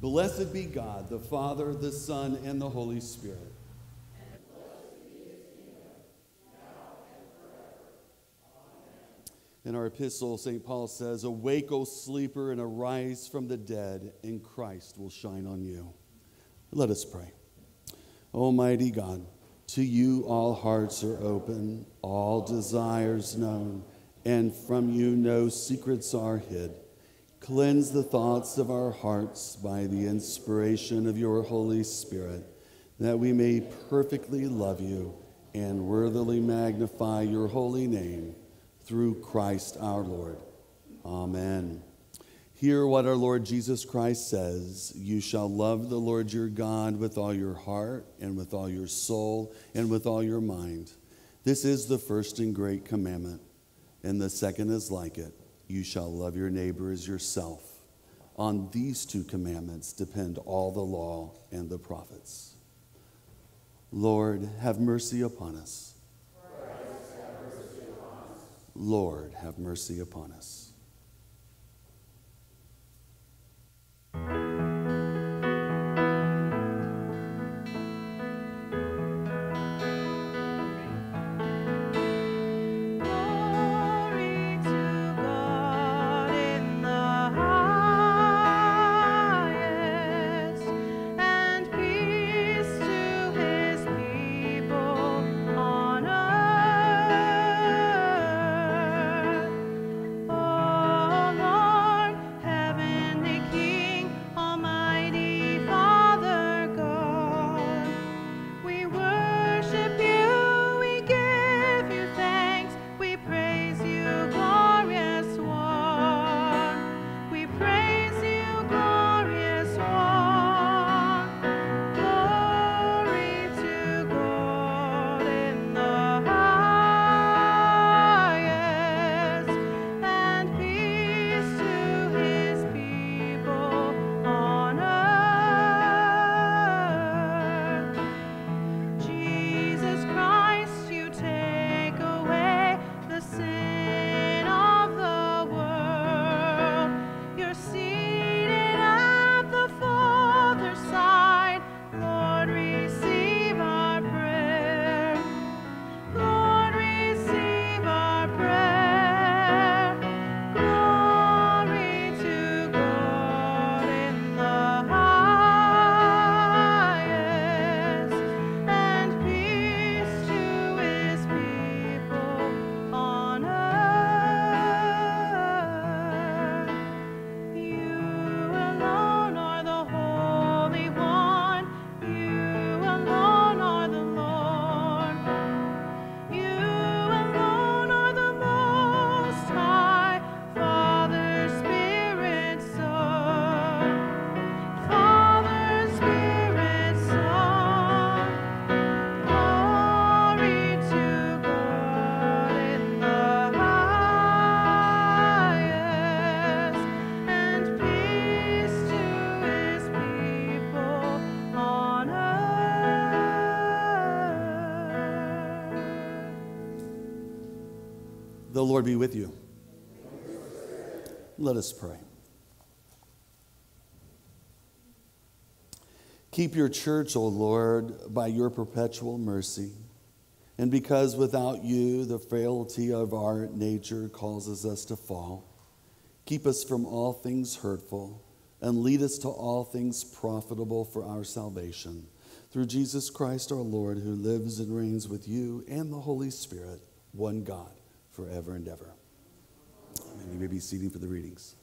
Blessed be God, the Father, the Son, and the Holy Spirit. And blessed be his kingdom, now and forever. Amen. In our epistle, St. Paul says, "Awake, O sleeper, and arise from the dead, and Christ will shine on you." Let us pray. Almighty God, to you all hearts are open, all desires known, and from you no secrets are hid. Cleanse the thoughts of our hearts by the inspiration of your Holy Spirit, that we may perfectly love you and worthily magnify your holy name, through Christ our Lord. Amen. Hear what our Lord Jesus Christ says. You shall love the Lord your God with all your heart and with all your soul and with all your mind. This is the first and great commandment, and the second is like it. You shall love your neighbor as yourself. On these two commandments depend all the law and the prophets. Lord, have mercy upon us. Christ, have mercy upon us. Lord, have mercy upon us. The Lord be with you. Let us pray. Keep your church, O Lord, by your perpetual mercy, and because without you the frailty of our nature causes us to fall. Keep us from all things hurtful, and lead us to all things profitable for our salvation. Through Jesus Christ our Lord, who lives and reigns with you and the Holy Spirit, one God, forever and ever. And you may be seated for the readings.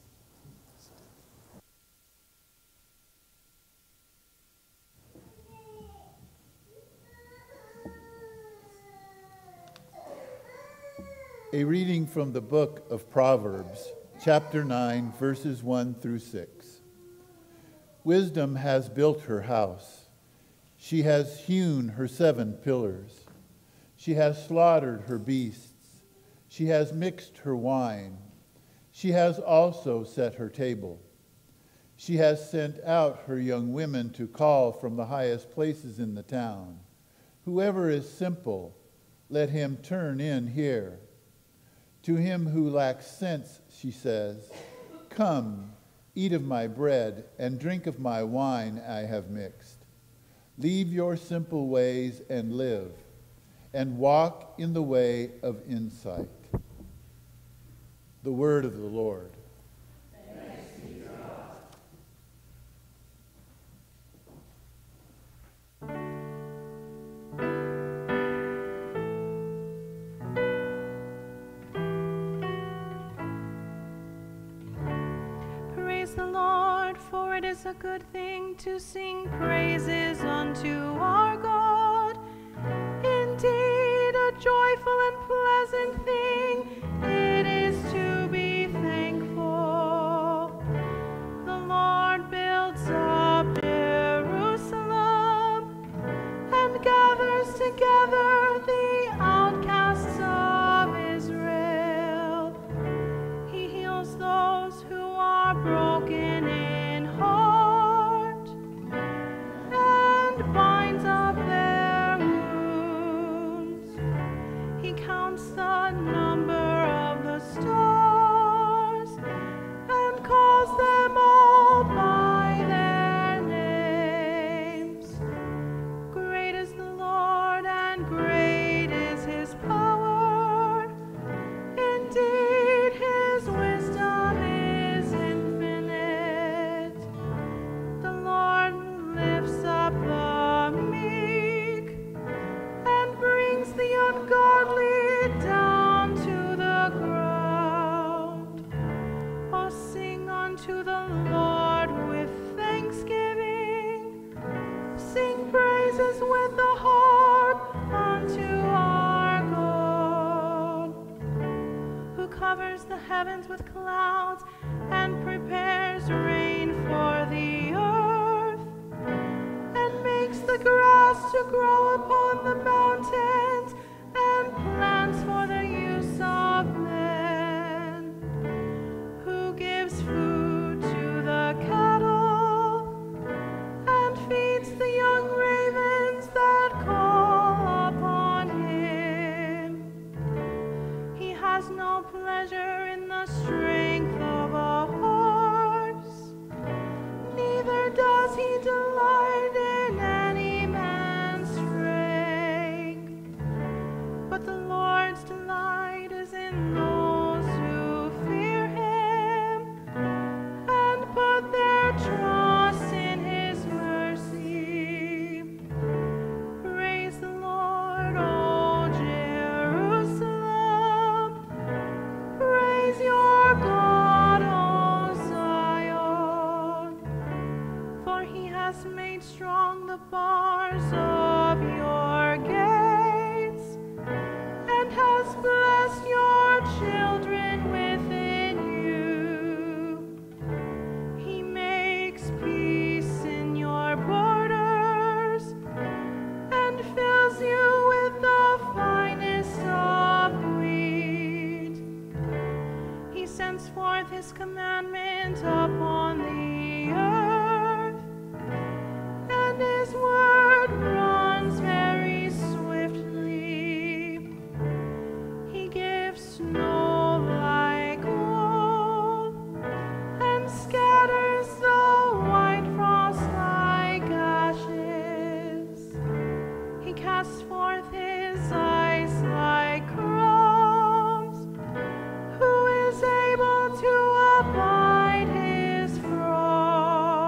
A reading from the book of Proverbs, chapter 9, verses 1 through 6. Wisdom has built her house. She has hewn her 7 pillars. She has slaughtered her beasts. She has mixed her wine. She has also set her table. She has sent out her young women to call from the highest places in the town. Whoever is simple, let him turn in here. To him who lacks sense, she says, "Come, Eat of my bread, and drink of my wine I have mixed. Leave your simple ways and live, and walk in the way of insight. The word of the Lord. Thanks be to God. The Lord, for it is a good thing to sing praises unto our God. Indeed, a joyful and pleasant thing it is to be thankful. The Lord builds up Jerusalem and gathers together the outcasts of Israel. He heals those who are broken in heart and binds up their wounds. He counts the number of the stars and calls them all by their names. Great is the Lord and great is his power. Indeed, his wisdom is infinite. The Lord lifts up the meek and brings the ungodly down to the ground. Oh, sing unto the Lord with thanksgiving. Sing praises with the harp unto our God, who covers the heavens with clouds and prepares rain for the earth, and makes the grass to grow upon the mountains and plants for the use of men, who gives food to the cattle and feeds the young ravens that call upon him. He has no pleasure in the strength of a horse, neither does he delight in any man's strength. But the Lord's delight is in those who fear him and put their trust in his mercy. Praise the Lord, O Jerusalem. Praise your God, O Zion, for he has made strong the bars of your gates, and has blessed your children within you. He makes peace in your borders, and fills you with the finest of wheat. He sends forth his commandment upon the earth, and his word runs very swiftly. He gives snow like wool, and scatters the white frost like ashes. He casts forth his eyes like crumbs. Who is able to abide his fraud?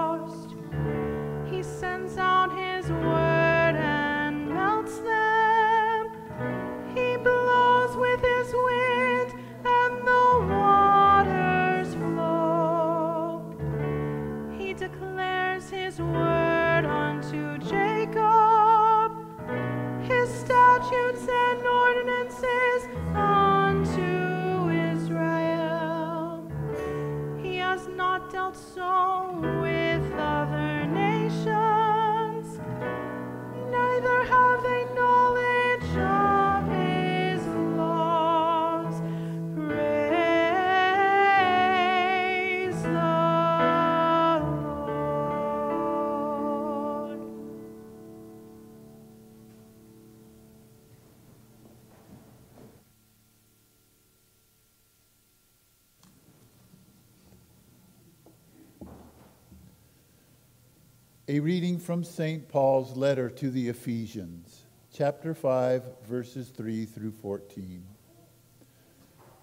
A reading from St. Paul's letter to the Ephesians, chapter 5, verses 3 through 14.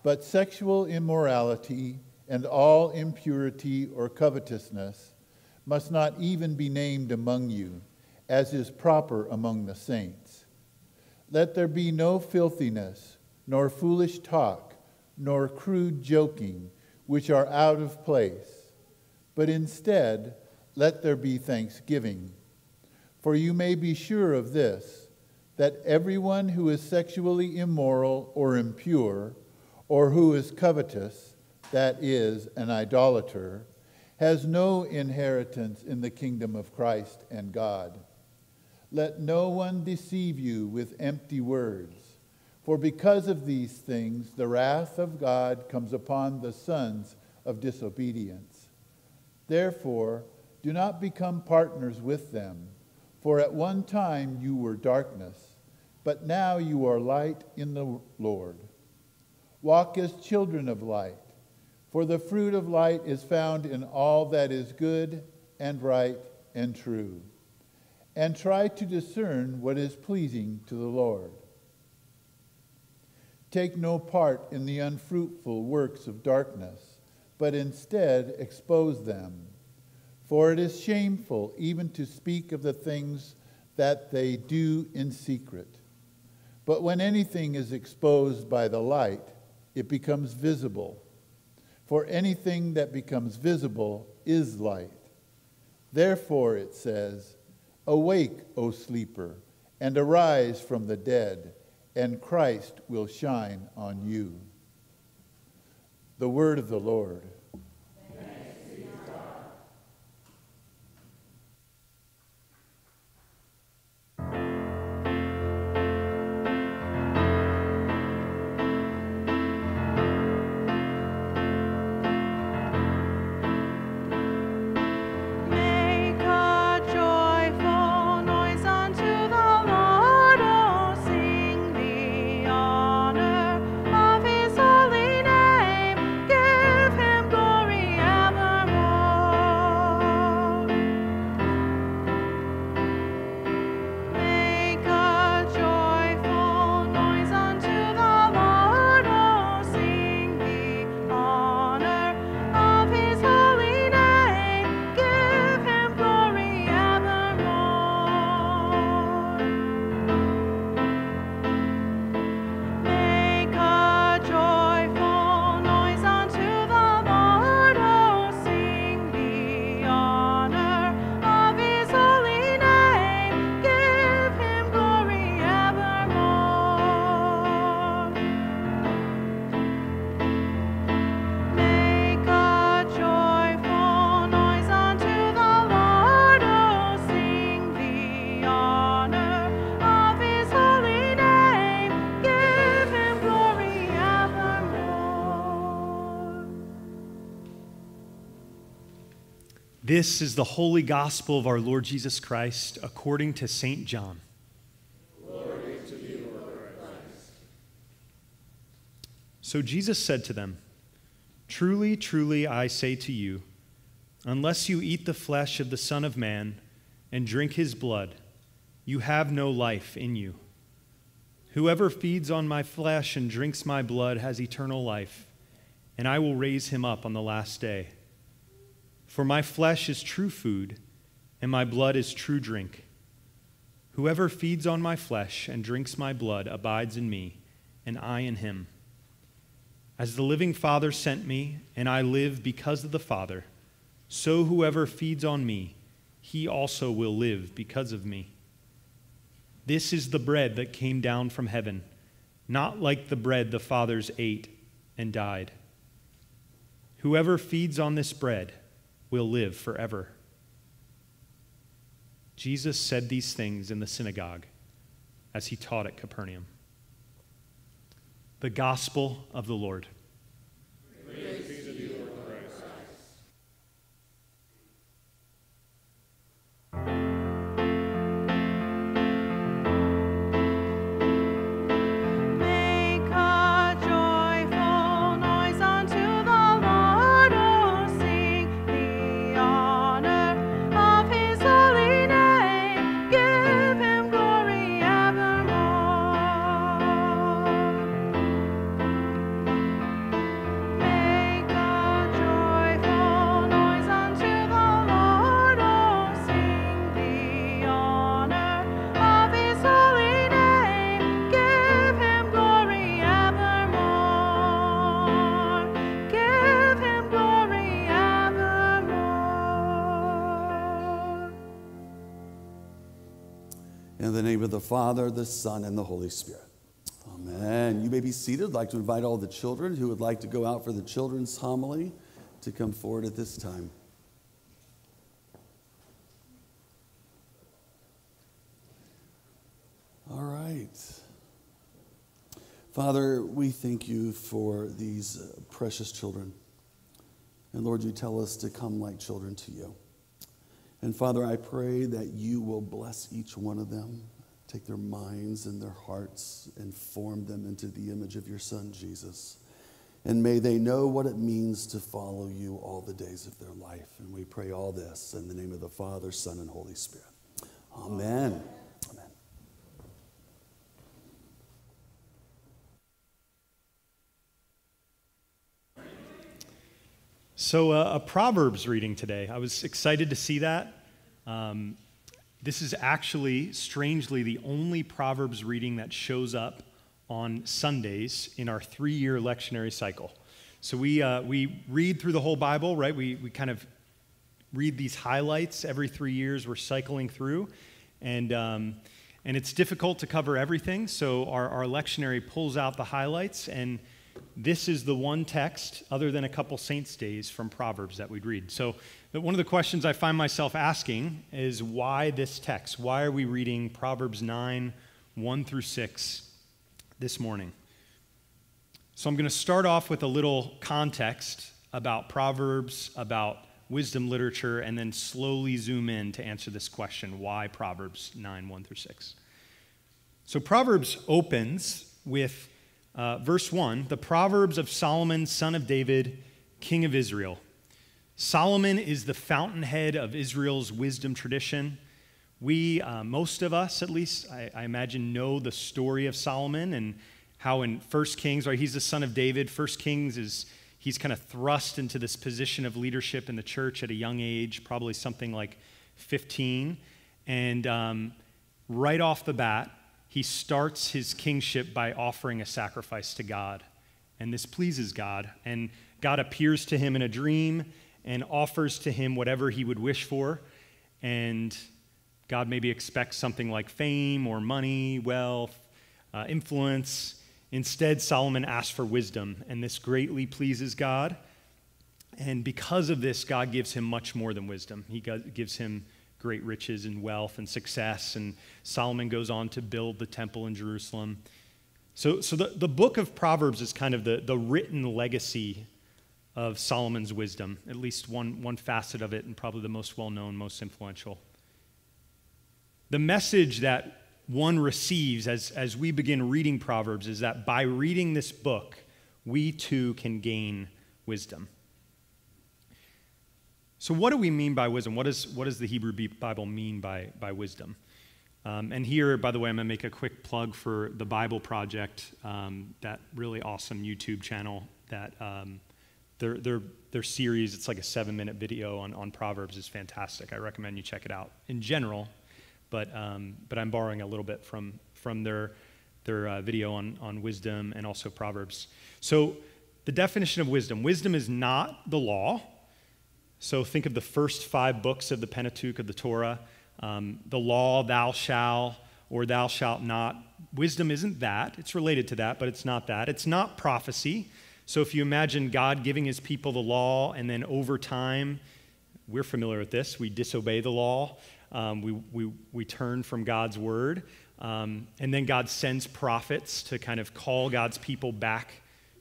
But sexual immorality and all impurity or covetousness must not even be named among you, as is proper among the saints. Let there be no filthiness, nor foolish talk, nor crude joking, which are out of place, but instead, let there be thanksgiving. For you may be sure of this, that everyone who is sexually immoral or impure, or who is covetous, that is, an idolater, has no inheritance in the kingdom of Christ and God. Let no one deceive you with empty words, for because of these things the wrath of God comes upon the sons of disobedience. Therefore, do not become partners with them, for at one time you were darkness, but now you are light in the Lord. Walk as children of light, for the fruit of light is found in all that is good and right and true. And try to discern what is pleasing to the Lord. Take no part in the unfruitful works of darkness, but instead expose them. For it is shameful even to speak of the things that they do in secret. But when anything is exposed by the light, it becomes visible. For anything that becomes visible is light. Therefore it says, "Awake, O sleeper, and arise from the dead, and Christ will shine on you." The word of the Lord. This is the holy gospel of our Lord Jesus Christ according to St. John. Glory to you, Lord Christ. So Jesus said to them, "Truly, truly, I say to you, unless you eat the flesh of the Son of Man and drink his blood, you have no life in you. Whoever feeds on my flesh and drinks my blood has eternal life, and I will raise him up on the last day. For my flesh is true food, and my blood is true drink. Whoever feeds on my flesh and drinks my blood abides in me, and I in him. As the living Father sent me, and I live because of the Father, so whoever feeds on me, he also will live because of me. This is the bread that came down from heaven, not like the bread the fathers ate and died. Whoever feeds on this bread will live forever." Jesus said these things in the synagogue as he taught at Capernaum. The gospel of the Lord. Praise to you, Lord Christ. Make a joyful noise unto the Lord, oh sing the honor of his holy name. In the name of the Father, the Son, and the Holy Spirit. Amen. You may be seated. I'd like to invite all the children who would like to go out for the children's homily to come forward at this time. All right. Father, we thank you for these precious children. And Lord, you tell us to come like children to you. And Father, I pray that you will bless each one of them, take their minds and their hearts and form them into the image of your Son, Jesus. And may they know what it means to follow you all the days of their life. And we pray all this in the name of the Father, Son, and Holy Spirit. Amen. Amen. So a Proverbs reading today. I was excited to see that. This is actually, strangely, the only Proverbs reading that shows up on Sundays in our 3-year lectionary cycle. So we read through the whole Bible, right? We kind of read these highlights every 3 years. We're cycling through, and it's difficult to cover everything. So our lectionary pulls out the highlights, and this is the one text, other than a couple saints' days, from Proverbs that we'd read. So one of the questions I find myself asking is, why this text? Why are we reading Proverbs 9, 1 through 6 this morning? So I'm going to start off with a little context about Proverbs, about wisdom literature, and then slowly zoom in to answer this question, why Proverbs 9, 1 through 6? So Proverbs opens with verse 1, the Proverbs of Solomon, son of David, king of Israel. Solomon is the fountainhead of Israel's wisdom tradition. We, most of us at least, I imagine, know the story of Solomon and how in 1 Kings, right, he's the son of David. 1 Kings is, he's kind of thrust into this position of leadership in the church at a young age, probably something like 15. And right off the bat, he starts his kingship by offering a sacrifice to God, and this pleases God, and God appears to him in a dream and offers to him whatever he would wish for, and God maybe expects something like fame or money, wealth, influence. Instead, Solomon asks for wisdom, and this greatly pleases God, and because of this, God gives him much more than wisdom. He gives him great riches and wealth and success, and Solomon goes on to build the temple in Jerusalem. So the book of Proverbs is kind of the written legacy of Solomon's wisdom, at least one facet of it, and probably the most well-known, most influential. The message that one receives as we begin reading Proverbs is that by reading this book, we too can gain wisdom. So what do we mean by wisdom? What does the Hebrew Bible mean by wisdom? And here, by the way, I'm going to make a quick plug for The Bible Project, that really awesome YouTube channel, that their series, it's like a 7-minute video on Proverbs, is fantastic. I recommend you check it out in general, but I'm borrowing a little bit from their video on wisdom and also Proverbs. So the definition of wisdom. Wisdom is not the law. So think of the first 5 books of the Pentateuch, of the Torah, the law, thou shalt, or thou shalt not. Wisdom isn't that. It's related to that, but it's not that. It's not prophecy. So if you imagine God giving his people the law, and then over time, we're familiar with this, we disobey the law, we turn from God's word, and then God sends prophets to kind of call God's people back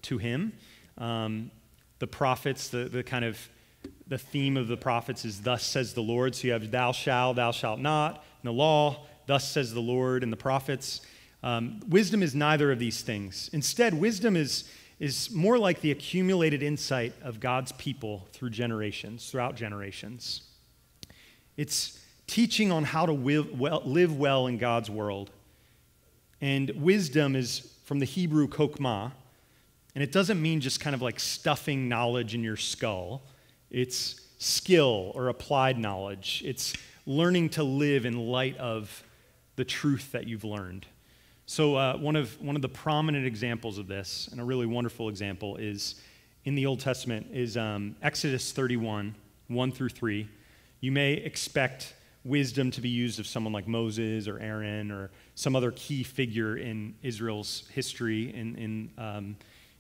to him. The prophets, the kind of, the theme of the prophets is thus says the Lord. So you have thou shalt not, and the law, thus says the Lord, and the prophets. Wisdom is neither of these things. Instead, wisdom is more like the accumulated insight of God's people through generations, throughout generations. It's teaching on how to live well in God's world. And wisdom is from the Hebrew hokmah, and it doesn't mean just kind of like stuffing knowledge in your skull. It's skill or applied knowledge. It's learning to live in light of the truth that you've learned. So one of the prominent examples of this, and a really wonderful example, is in the Old Testament, is Exodus 31, 1 through 3. You may expect wisdom to be used of someone like Moses or Aaron or some other key figure in Israel's history in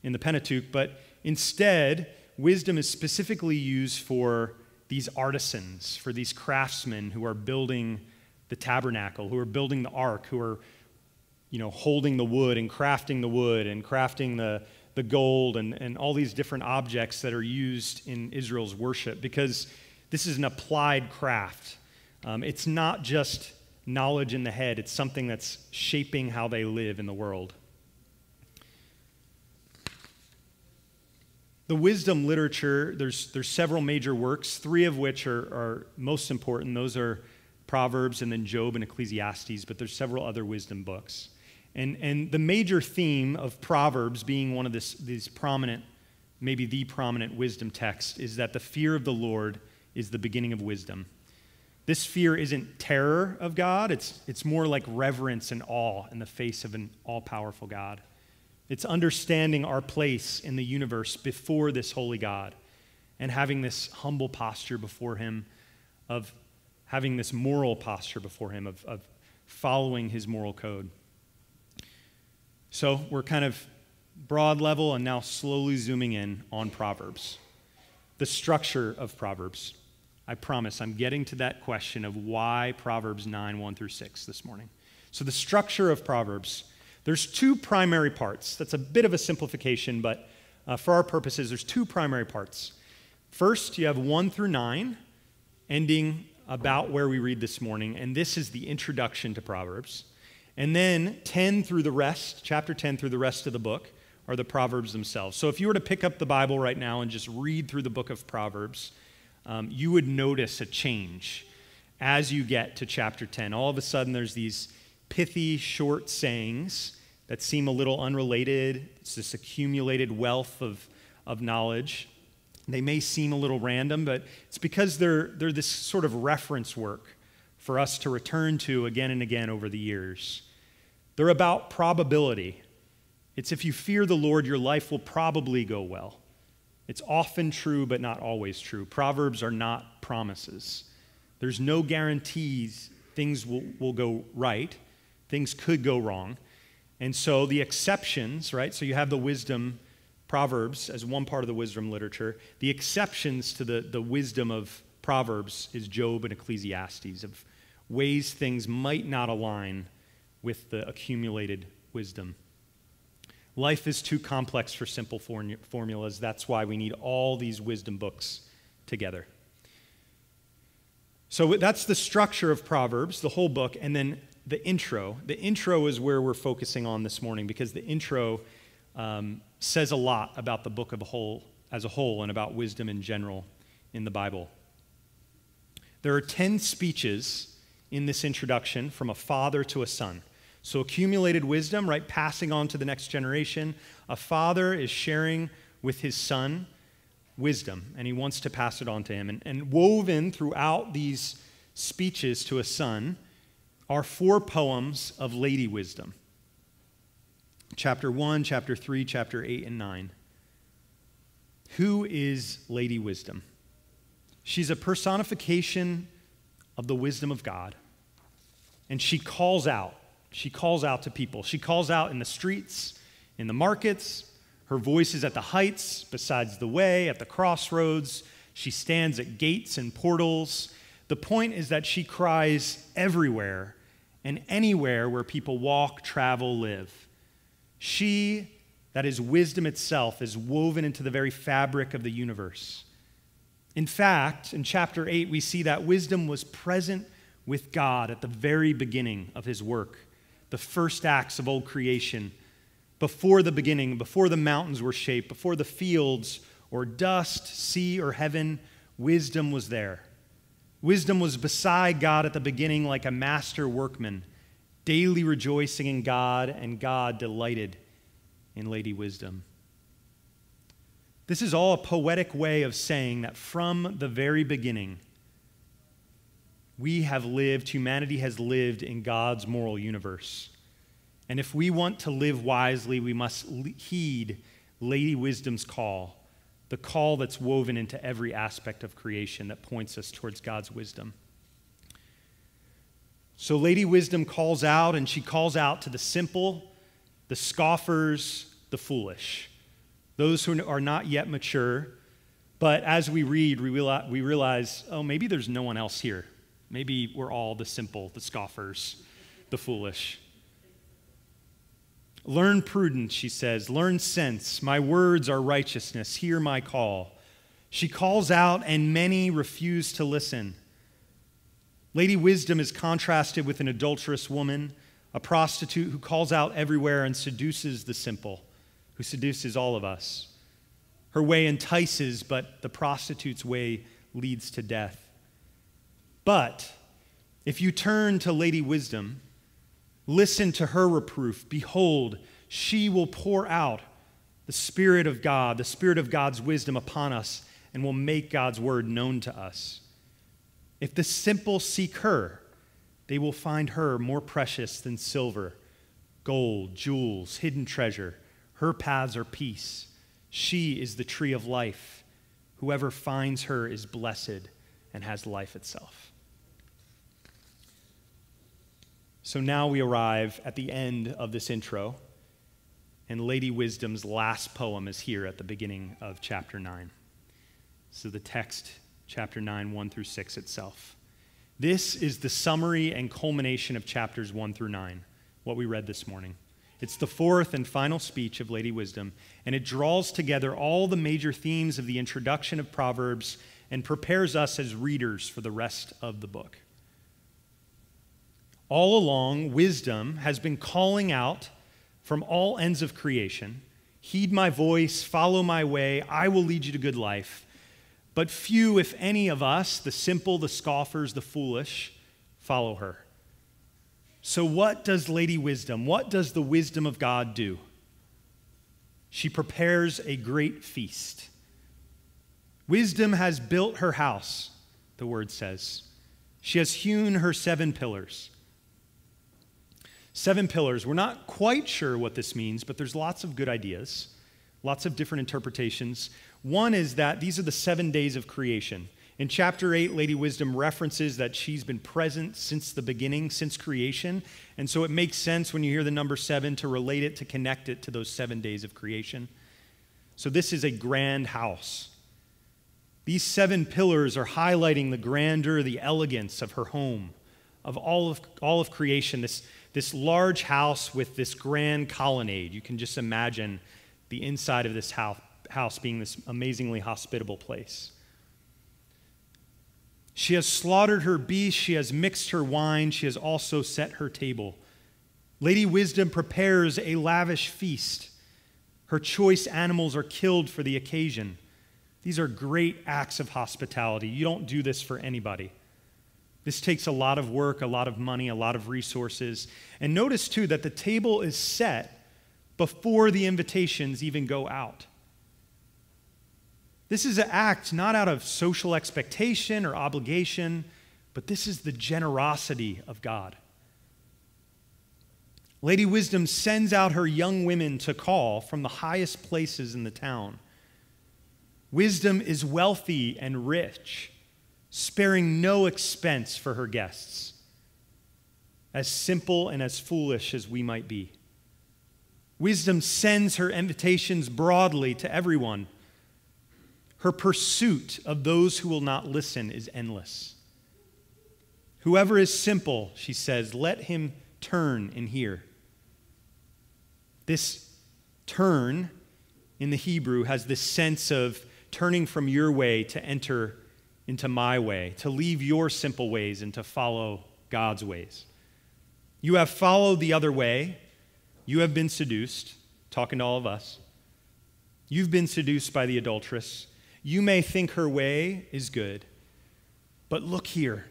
the Pentateuch. But instead, wisdom is specifically used for these artisans, for these craftsmen who are building the tabernacle, who are building the ark, who are, you know, holding the wood and crafting the gold and all these different objects that are used in Israel's worship, because this is an applied craft. It's not just knowledge in the head. It's something that's shaping how they live in the world. The wisdom literature, there's several major works, three of which are most important. Those are Proverbs and then Job and Ecclesiastes, but there's several other wisdom books. And the major theme of Proverbs being one of these prominent, maybe the prominent wisdom text, is that the fear of the Lord is the beginning of wisdom. This fear isn't terror of God. It's more like reverence and awe in the face of an all-powerful God. It's understanding our place in the universe before this holy God and having this humble posture before him, of having this moral posture before him, of following his moral code. So we're kind of broad level and now slowly zooming in on Proverbs, the structure of Proverbs. I promise I'm getting to that question of why Proverbs 9, 1 through 6 this morning. So the structure of Proverbs, there's two primary parts. That's a bit of a simplification, but for our purposes, there's two primary parts. First, you have 1 through 9, ending about where we read this morning, and this is the introduction to Proverbs. And then 10 through the rest, chapter 10 through the rest of the book, are the Proverbs themselves. So if you were to pick up the Bible right now and just read through the book of Proverbs, you would notice a change as you get to chapter 10. All of a sudden, there's these pithy, short sayings that seem a little unrelated. It's this accumulated wealth of knowledge. They may seem a little random, but it's because they're this sort of reference work for us to return to again and again over the years. They're about probability. It's if you fear the Lord, your life will probably go well. It's often true, but not always true. Proverbs are not promises. There's no guarantees things will go right. Things could go wrong. And so the exceptions, right? So you have the wisdom Proverbs as one part of the wisdom literature. The exceptions to the wisdom of Proverbs is Job and Ecclesiastes, of ways things might not align with the accumulated wisdom. Life is too complex for simple formulas. That's why we need all these wisdom books together. So that's the structure of Proverbs, the whole book, and then the intro. The intro is where we're focusing on this morning, because the intro says a lot about the book as a whole and about wisdom in general in the Bible. There are 10 speeches in this introduction from a father to a son. So accumulated wisdom, right, passing on to the next generation. A father is sharing with his son wisdom, and he wants to pass it on to him. And woven throughout these speeches to a son are four poems of Lady Wisdom. Chapter 1, Chapter 3, Chapter 8, and 9. Who is Lady Wisdom? She's a personification of the wisdom of God, and she calls out. She calls out to people. She calls out in the streets, in the markets. Her voice is at the heights, besides the way, at the crossroads. She stands at gates and portals. The point is that she cries everywhere and anywhere where people walk, travel, live. She, that is wisdom itself, is woven into the very fabric of the universe. In fact, in chapter 8, we see that wisdom was present with God at the very beginning of his work. The first acts of old creation, before the beginning, before the mountains were shaped, before the fields or dust, sea, or heaven, wisdom was there. Wisdom was beside God at the beginning like a master workman, daily rejoicing in God, and God delighted in Lady Wisdom. This is all a poetic way of saying that from the very beginning, we have lived, humanity has lived in God's moral universe. And if we want to live wisely, we must heed Lady Wisdom's call, the call that's woven into every aspect of creation that points us towards God's wisdom. So Lady Wisdom calls out, and she calls out to the simple, the scoffers, the foolish, those who are not yet mature. But as we read, we realize, oh, maybe there's no one else here. Maybe we're all the simple, the scoffers, the foolish. Learn prudence, she says. Learn sense. My words are righteousness. Hear my call. She calls out, and many refuse to listen. Lady Wisdom is contrasted with an adulterous woman, a prostitute who calls out everywhere and seduces the simple, who seduces all of us. Her way entices, but the prostitute's way leads to death. But if you turn to Lady Wisdom, listen to her reproof. Behold, she will pour out the Spirit of God, the Spirit of God's wisdom upon us, and will make God's word known to us. If the simple seek her, they will find her more precious than silver, gold, jewels, hidden treasure. Her paths are peace. She is the tree of life. Whoever finds her is blessed and has life itself. So now we arrive at the end of this intro, and Lady Wisdom's last poem is here at the beginning of chapter 9. So the text, chapter 9, 1 through 6 itself. This is the summary and culmination of chapters 1 through 9, what we read this morning. It's the fourth and final speech of Lady Wisdom, and it draws together all the major themes of the introduction of Proverbs and prepares us as readers for the rest of the book. All along, wisdom has been calling out from all ends of creation, heed my voice, follow my way, I will lead you to good life. But few, if any of us, the simple, the scoffers, the foolish, follow her. So what does Lady Wisdom, what does the wisdom of God do? She prepares a great feast. Wisdom has built her house, the word says. She has hewn her 7 pillars. 7 pillars. We're not quite sure what this means, but there's lots of good ideas, lots of different interpretations. One is that these are the 7 days of creation. In chapter 8, Lady Wisdom references that she's been present since the beginning, since creation. And so it makes sense when you hear the number 7 to relate it, to connect it to those 7 days of creation. So this is a grand house. These 7 pillars are highlighting the grandeur, the elegance of her home, of all of creation, this large house with this grand colonnade. You can just imagine the inside of this house being this amazingly hospitable place. She has slaughtered her beast, she has mixed her wine, she has also set her table. Lady Wisdom prepares a lavish feast. Her choice animals are killed for the occasion. These are great acts of hospitality. You don't do this for anybody. This takes a lot of work, a lot of money, a lot of resources. And notice, too, that the table is set before the invitations even go out. This is an act not out of social expectation or obligation, but this is the generosity of God. Lady Wisdom sends out her young women to call from the highest places in the town. Wisdom is wealthy and rich, sparing no expense for her guests, as simple and as foolish as we might be. Wisdom sends her invitations broadly to everyone. Her pursuit of those who will not listen is endless. Whoever is simple, she says, let him turn and hear. This turn in the Hebrew has this sense of turning from your way to enter into my way, to leave your simple ways and to follow God's ways. You have followed the other way. You have been seduced, talking to all of us. You've been seduced by the adulteress. You may think her way is good, but look here.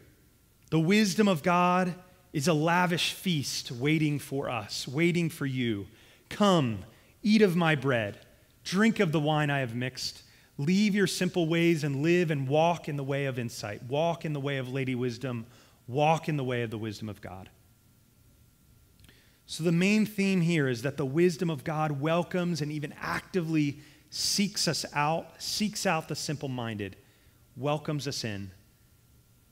The wisdom of God is a lavish feast waiting for us, waiting for you. Come, eat of my bread, drink of the wine I have mixed. Leave your simple ways and live and walk in the way of insight. Walk in the way of Lady Wisdom. Walk in the way of the wisdom of God. So the main theme here is that the wisdom of God welcomes and even actively seeks us out, seeks out the simple-minded, welcomes us in.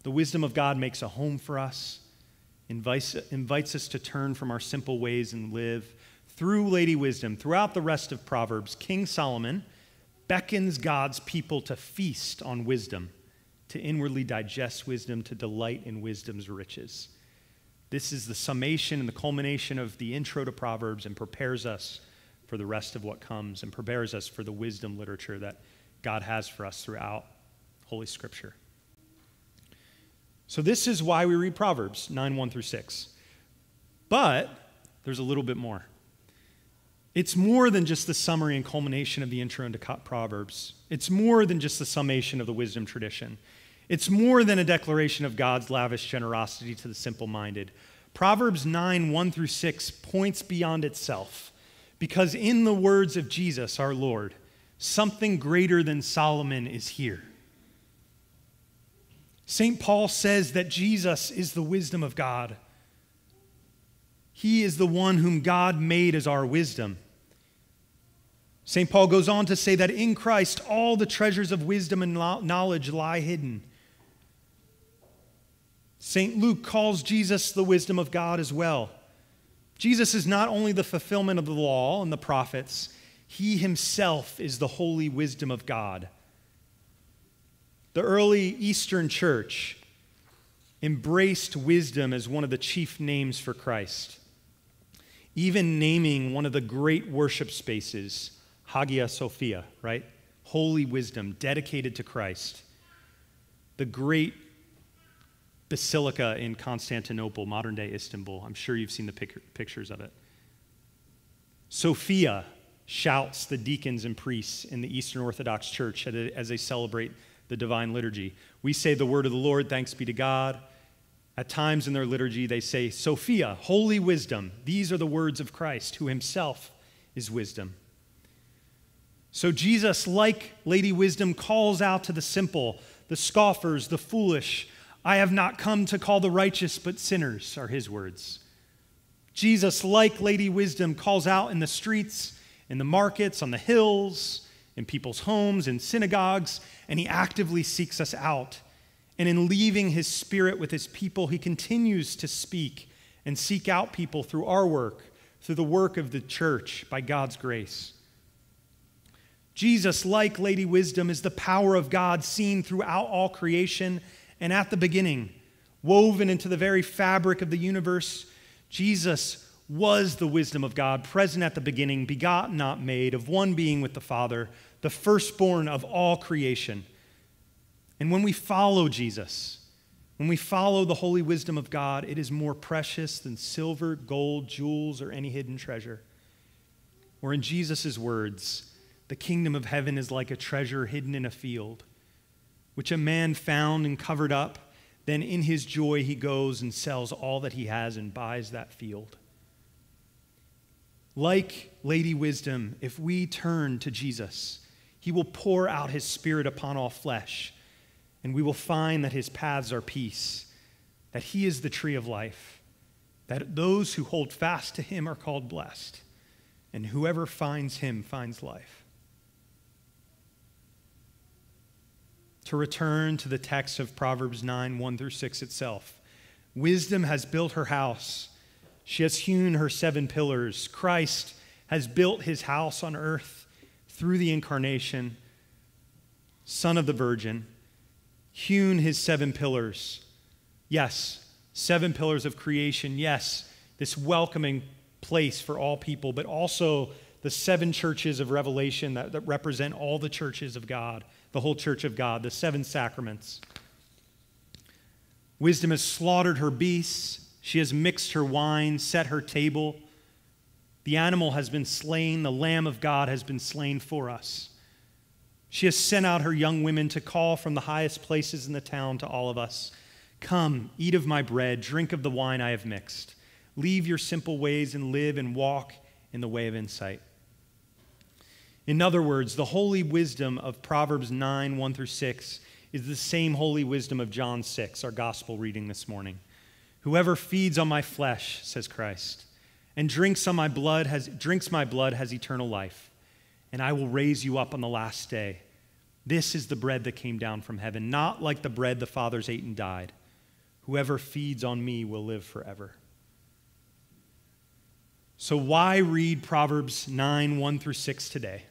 The wisdom of God makes a home for us. invites us to turn from our simple ways and live. Through Lady Wisdom, throughout the rest of Proverbs, King Solomon beckons God's people to feast on wisdom, to inwardly digest wisdom, to delight in wisdom's riches. This is the summation and the culmination of the intro to Proverbs and prepares us for the rest of what comes and prepares us for the wisdom literature that God has for us throughout Holy Scripture. So this is why we read Proverbs 9:1 through 6. But there's a little bit more. It's more than just the summary and culmination of the intro into Proverbs. It's more than just the summation of the wisdom tradition. It's more than a declaration of God's lavish generosity to the simple-minded. Proverbs 9:1 through 6 points beyond itself, because in the words of Jesus, our Lord, something greater than Solomon is here. St. Paul says that Jesus is the wisdom of God. He is the one whom God made as our wisdom. St. Paul goes on to say that in Christ all the treasures of wisdom and knowledge lie hidden. St. Luke calls Jesus the wisdom of God as well. Jesus is not only the fulfillment of the law and the prophets, he himself is the holy wisdom of God. The early Eastern Church embraced wisdom as one of the chief names for Christ, even naming one of the great worship spaces Hagia Sophia, right? Holy wisdom dedicated to Christ. The great basilica in Constantinople, modern-day Istanbul. I'm sure you've seen the pictures of it. Sophia shouts the deacons and priests in the Eastern Orthodox Church as they celebrate the divine liturgy. We say the word of the Lord, thanks be to God. At times in their liturgy, they say, Sophia, holy wisdom. These are the words of Christ, who himself is wisdom. So Jesus, like Lady Wisdom, calls out to the simple, the scoffers, the foolish. I have not come to call the righteous, but sinners, are his words. Jesus, like Lady Wisdom, calls out in the streets, in the markets, on the hills, in people's homes, in synagogues, and he actively seeks us out. And in leaving his spirit with his people, he continues to speak and seek out people through our work, through the work of the church, by God's grace. Jesus, like Lady Wisdom, is the power of God seen throughout all creation and at the beginning, woven into the very fabric of the universe. Jesus was the wisdom of God, present at the beginning, begot, not made, of one being with the Father, the firstborn of all creation. And when we follow Jesus, when we follow the holy wisdom of God, it is more precious than silver, gold, jewels, or any hidden treasure. Or in Jesus' words, the kingdom of heaven is like a treasure hidden in a field, which a man found and covered up. Then in his joy he goes and sells all that he has and buys that field. Like Lady Wisdom, if we turn to Jesus, he will pour out his spirit upon all flesh, and we will find that his paths are peace, that he is the tree of life, that those who hold fast to him are called blessed, and whoever finds him finds life. To return to the text of Proverbs 9:1 through 6 itself, wisdom has built her house. She has hewn her 7 pillars. Christ has built his house on earth through the incarnation, Son of the Virgin, hewn his 7 pillars. Yes, 7 pillars of creation. Yes, this welcoming place for all people, but also the 7 churches of Revelation that represent all the churches of God, the whole church of God, the 7 sacraments. Wisdom has slaughtered her beasts. She has mixed her wine, set her table. The animal has been slain. The Lamb of God has been slain for us. She has sent out her young women to call from the highest places in the town to all of us. Come, eat of my bread, drink of the wine I have mixed. Leave your simple ways and live and walk in the way of insight. In other words, the holy wisdom of Proverbs 9:1 through 6 is the same holy wisdom of John 6, our gospel reading this morning. Whoever feeds on my flesh, says Christ, and drinks my blood has eternal life, and I will raise you up on the last day. This is the bread that came down from heaven, not like the bread the fathers ate and died. Whoever feeds on me will live forever. So why read Proverbs 9, 1 through 6 today?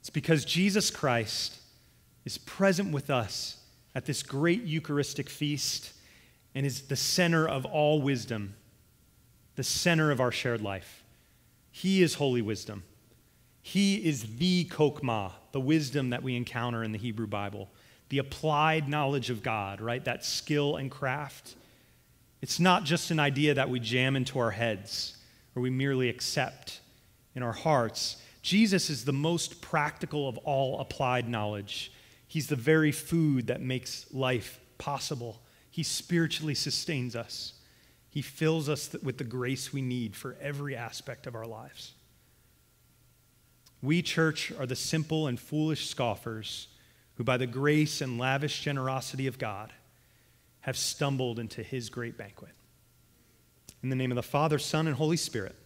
It's because Jesus Christ is present with us at this great Eucharistic feast and is the center of all wisdom, the center of our shared life. He is holy wisdom. He is the hokmah, the wisdom that we encounter in the Hebrew Bible, the applied knowledge of God, right? That skill and craft. It's not just an idea that we jam into our heads or we merely accept in our hearts. Jesus is the most practical of all applied knowledge. He's the very food that makes life possible. He spiritually sustains us. He fills us with the grace we need for every aspect of our lives. We, church, are the simple and foolish scoffers who, by the grace and lavish generosity of God, have stumbled into his great banquet. In the name of the Father, Son, and Holy Spirit.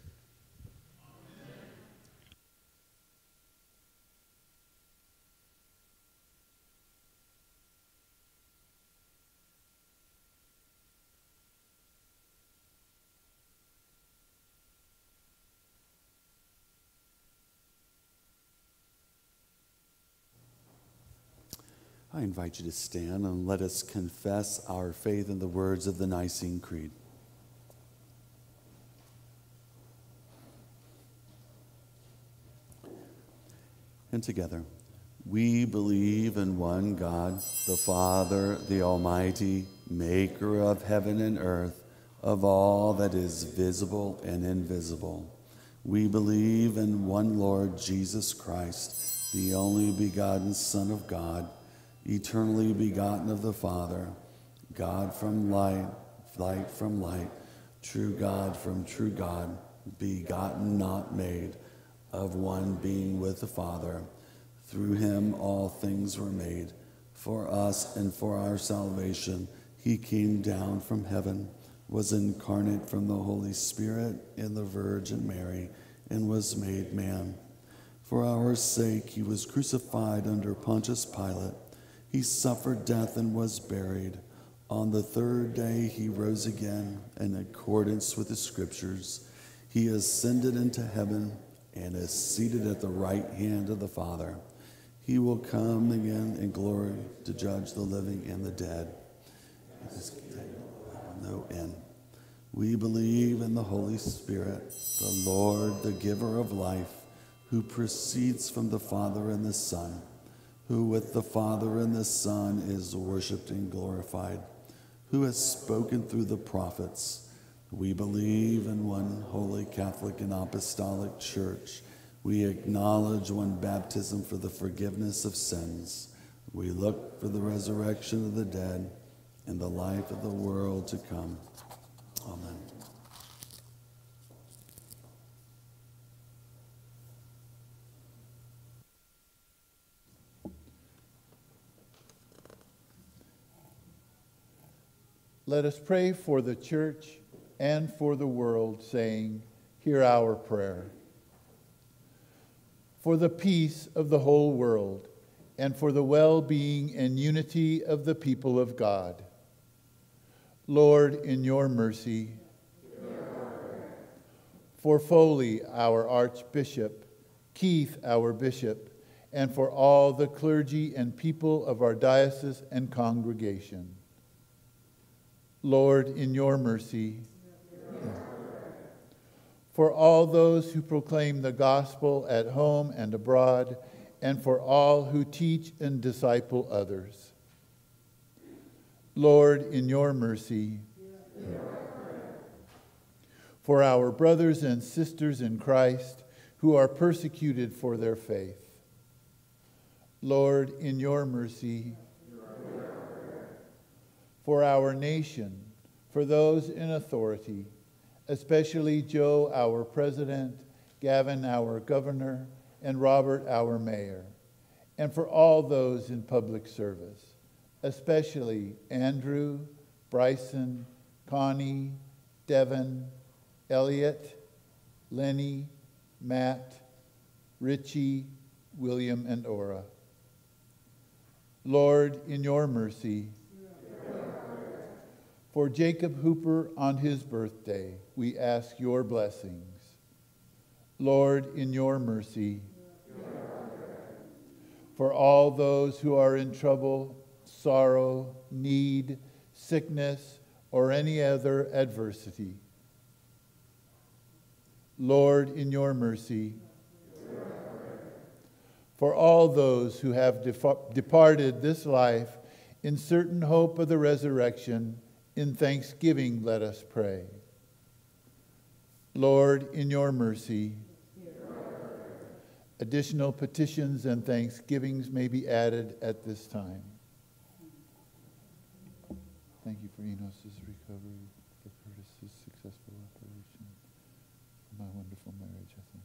I invite you to stand and let us confess our faith in the words of the Nicene Creed. And together, we believe in one God, the Father, the Almighty, maker of heaven and earth, of all that is visible and invisible. We believe in one Lord Jesus Christ, the only begotten Son of God, eternally begotten of the Father, God from light, light from light, true God from true God, begotten, not made, of one being with the Father. Through him all things were made. For us and for our salvation, he came down from heaven, was incarnate from the Holy Spirit and the Virgin Mary, and was made man. For our sake, he was crucified under Pontius Pilate. He suffered death and was buried. On the third day he rose again in accordance with the scriptures. He ascended into heaven and is seated at the right hand of the Father. He will come again in glory to judge the living and the dead. No end. We believe in the Holy Spirit, the Lord, the giver of life, who proceeds from the Father and the Son, who with the Father and the Son is worshiped and glorified, who has spoken through the prophets. We believe in one holy Catholic and apostolic church. We acknowledge one baptism for the forgiveness of sins. We look for the resurrection of the dead and the life of the world to come. Amen. Let us pray for the church and for the world, saying, hear our prayer. For the peace of the whole world, and for the well-being and unity of the people of God. Lord, in your mercy. For Foley, our Archbishop, Keith, our Bishop, and for all the clergy and people of our diocese and congregation. Lord, in your mercy. For all those who proclaim the gospel at home and abroad, and for all who teach and disciple others. Lord, in your mercy. For our brothers and sisters in Christ who are persecuted for their faith. Lord, in your mercy. For our nation, for those in authority, especially Joe, our president, Gavin, our governor, and Robert, our mayor, and for all those in public service, especially Andrew, Bryson, Connie, Devon, Elliot, Lenny, Matt, Richie, William, and Ora. Lord, in your mercy. For Jacob Hooper on his birthday, we ask your blessings. Lord, in your mercy. For all those who are in trouble, sorrow, need, sickness, or any other adversity. Lord, in your mercy. For all those who have departed this life, in certain hope of the resurrection, in thanksgiving let us pray. Lord, in your mercy. Additional petitions and thanksgivings may be added at this time. Thank you for Enos's recovery, for Curtis's successful operation, for my wonderful marriage, I think.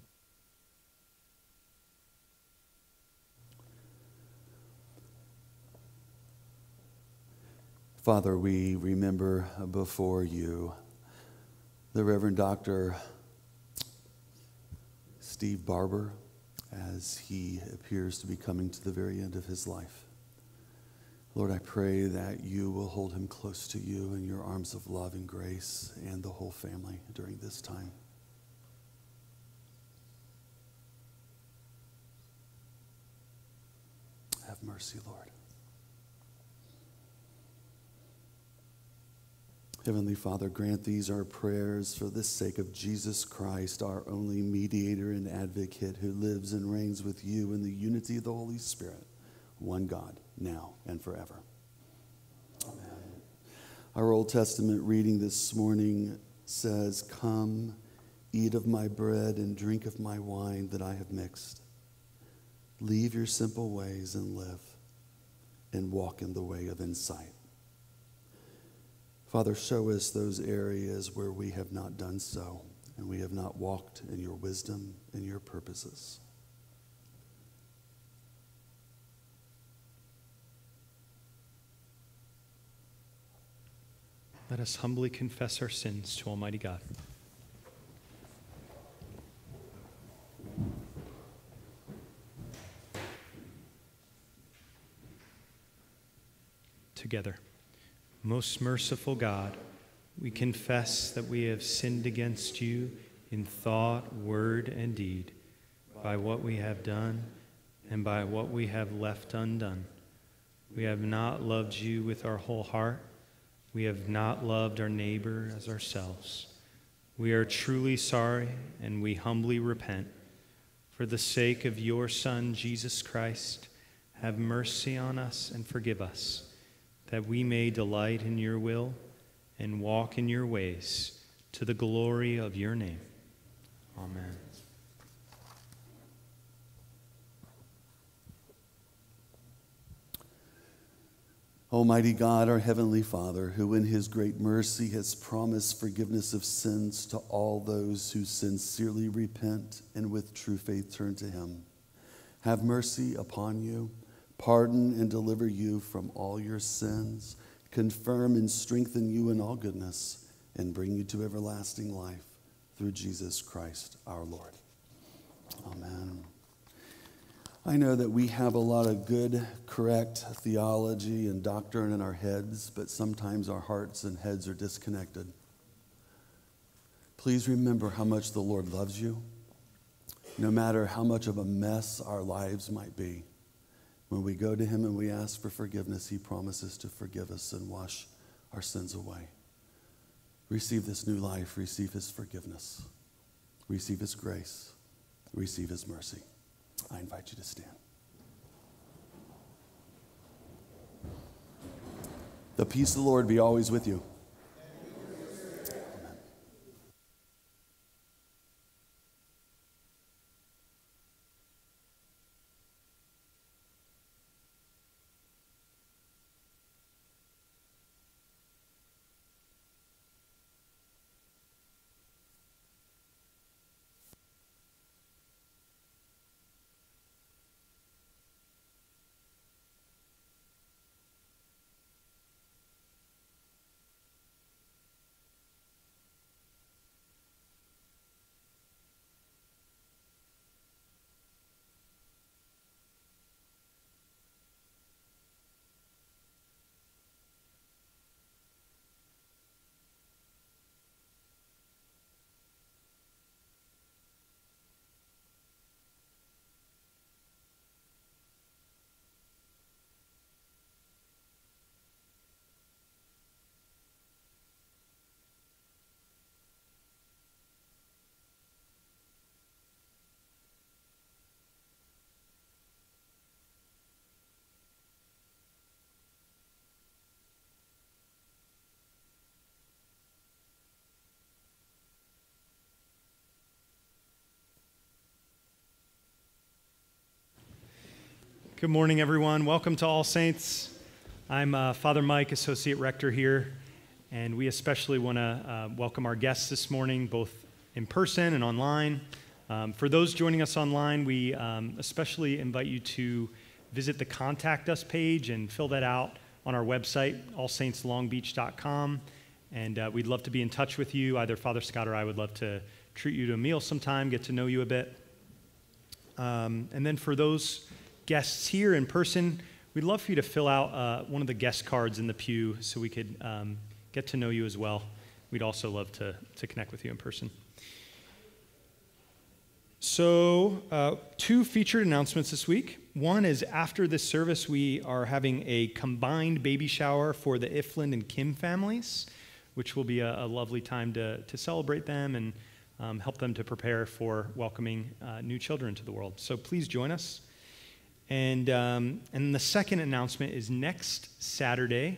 Father, we remember before you the Reverend Dr. Steve Barber, as he appears to be coming to the very end of his life. Lord, I pray that you will hold him close to you in your arms of love and grace, and the whole family during this time. Have mercy, Lord. Heavenly Father, grant these our prayers for the sake of Jesus Christ, our only mediator and advocate, who lives and reigns with you in the unity of the Holy Spirit, one God, now and forever. Amen. Our Old Testament reading this morning says, "Come, eat of my bread and drink of my wine that I have mixed. Leave your simple ways and live, and walk in the way of insight." Father, show us those areas where we have not done so, and we have not walked in your wisdom and your purposes. Let us humbly confess our sins to Almighty God. Together. Most merciful God, we confess that we have sinned against you in thought, word, and deed, by what we have done and by what we have left undone. We have not loved you with our whole heart. We have not loved our neighbor as ourselves. We are truly sorry, and we humbly repent. For the sake of your Son, Jesus Christ, have mercy on us and forgive us, that we may delight in your will and walk in your ways, to the glory of your name. Amen. Almighty God, our Heavenly Father, who in his great mercy has promised forgiveness of sins to all those who sincerely repent and with true faith turn to him, have mercy upon you. Pardon and deliver you from all your sins, confirm and strengthen you in all goodness, and bring you to everlasting life through Jesus Christ our Lord. Amen. I know that we have a lot of good, correct theology and doctrine in our heads, but sometimes our hearts and heads are disconnected. Please remember how much the Lord loves you, no matter how much of a mess our lives might be. When we go to him and we ask for forgiveness, he promises to forgive us and wash our sins away. Receive this new life. Receive his forgiveness. Receive his grace. Receive his mercy. I invite you to stand. The peace of the Lord be always with you. Good morning, everyone. Welcome to All Saints. I'm Father Mike, Associate Rector here, and we especially want to welcome our guests this morning, both in person and online. For those joining us online, we especially invite you to visit the Contact Us page and fill that out on our website, allsaintslongbeach.com, and we'd love to be in touch with you. Either Father Scott or I would love to treat you to a meal sometime, get to know you a bit. And then for those guests here in person, we'd love for you to fill out one of the guest cards in the pew so we could get to know you as well. We'd also love to connect with you in person. So, two featured announcements this week. One is after this service, we are having a combined baby shower for the Ifland and Kim families, which will be a lovely time to celebrate them and help them to prepare for welcoming new children to the world. So please join us. And the second announcement is next Saturday,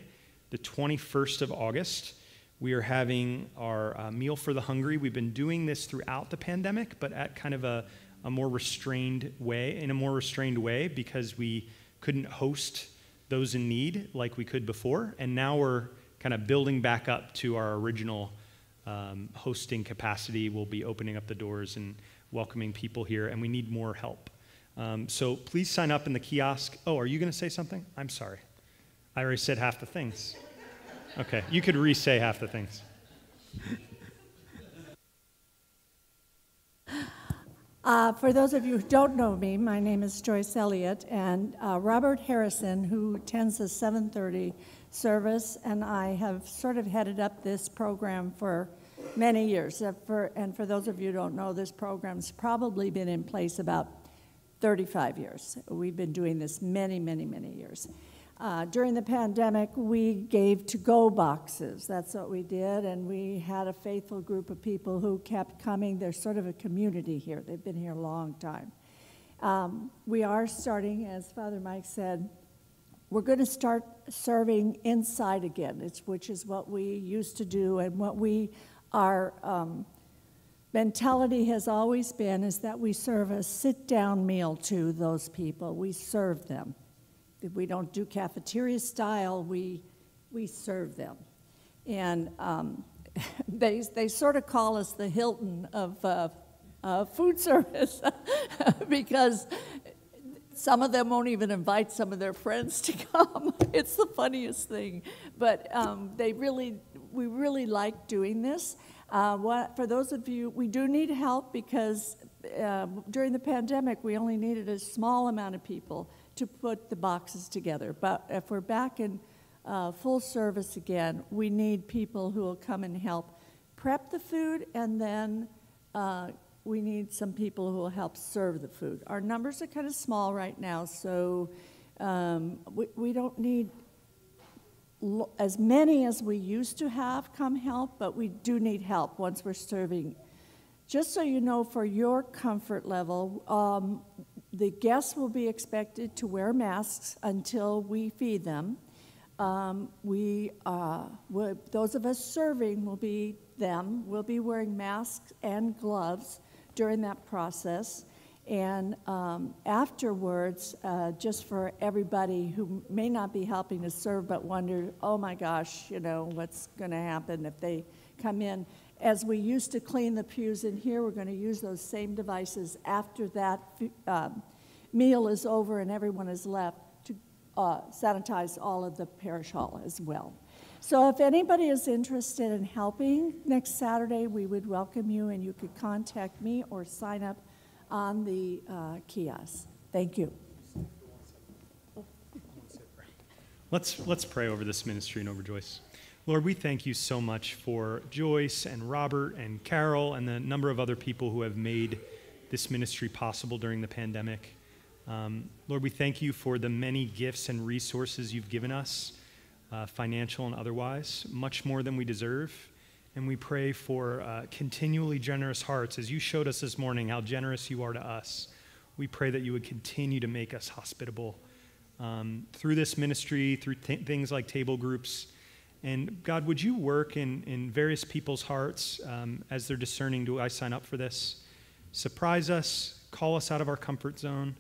the 21st of August, we are having our Meal for the Hungry. We've been doing this throughout the pandemic, but at kind of a more restrained way because we couldn't host those in need like we could before. And now we're kind of building back up to our original hosting capacity. We'll be opening up the doors and welcoming people here, and we need more help. So please sign up in the kiosk. Oh, are you going to say something? I'm sorry. I already said half the things. Okay, you could re-say half the things. For those of you who don't know me, my name is Joyce Elliot, and Robert Harrison, who attends the 7:30 service, and I have sort of headed up this program for many years. And for those of you who don't know, this program's probably been in place about 35 years. We've been doing this many, many, many years. During the pandemic, we gave to-go boxes. That's what we did, and we had a faithful group of people who kept coming. They're sort of a community here. They've been here a long time. We are starting, as Father Mike said, we're going to start serving inside again, which is what we used to do and what we are... mentality has always been is that we serve a sit-down meal to those people. We serve them. We don't do cafeteria style. We serve them. And they sort of call us the Hilton of food service because some of them won't even invite some of their friends to come. It's the funniest thing. But we really like doing this. For those of you, we do need help because during the pandemic, we only needed a small amount of people to put the boxes together. But if we're back in full service again, we need people who will come and help prep the food, and then we need some people who will help serve the food. Our numbers are kind of small right now, so we don't need as many as we used to have come help, but we do need help once we're serving. Just so you know, for your comfort level, the guests will be expected to wear masks until we feed them. Those of us serving will be wearing masks and gloves during that process. And afterwards, just for everybody who may not be helping to serve but wonder, oh my gosh, you know, what's going to happen if they come in? As we used to clean the pews in here, we're going to use those same devices after that meal is over and everyone is left to sanitize all of the parish hall as well. So if anybody is interested in helping next Saturday, we would welcome you, and you could contact me or sign up on the kiosk. Thank you. Let's pray over this ministry and over Joyce. Lord, we thank you so much for Joyce and Robert and Carol and the number of other people who have made this ministry possible during the pandemic. Lord, we thank you for the many gifts and resources you've given us, financial and otherwise, much more than we deserve. And we pray for continually generous hearts. As you showed us this morning how generous you are to us, we pray that you would continue to make us hospitable through this ministry, through things like table groups. And God, would you work in various people's hearts as they're discerning, do I sign up for this? Surprise us, call us out of our comfort zone,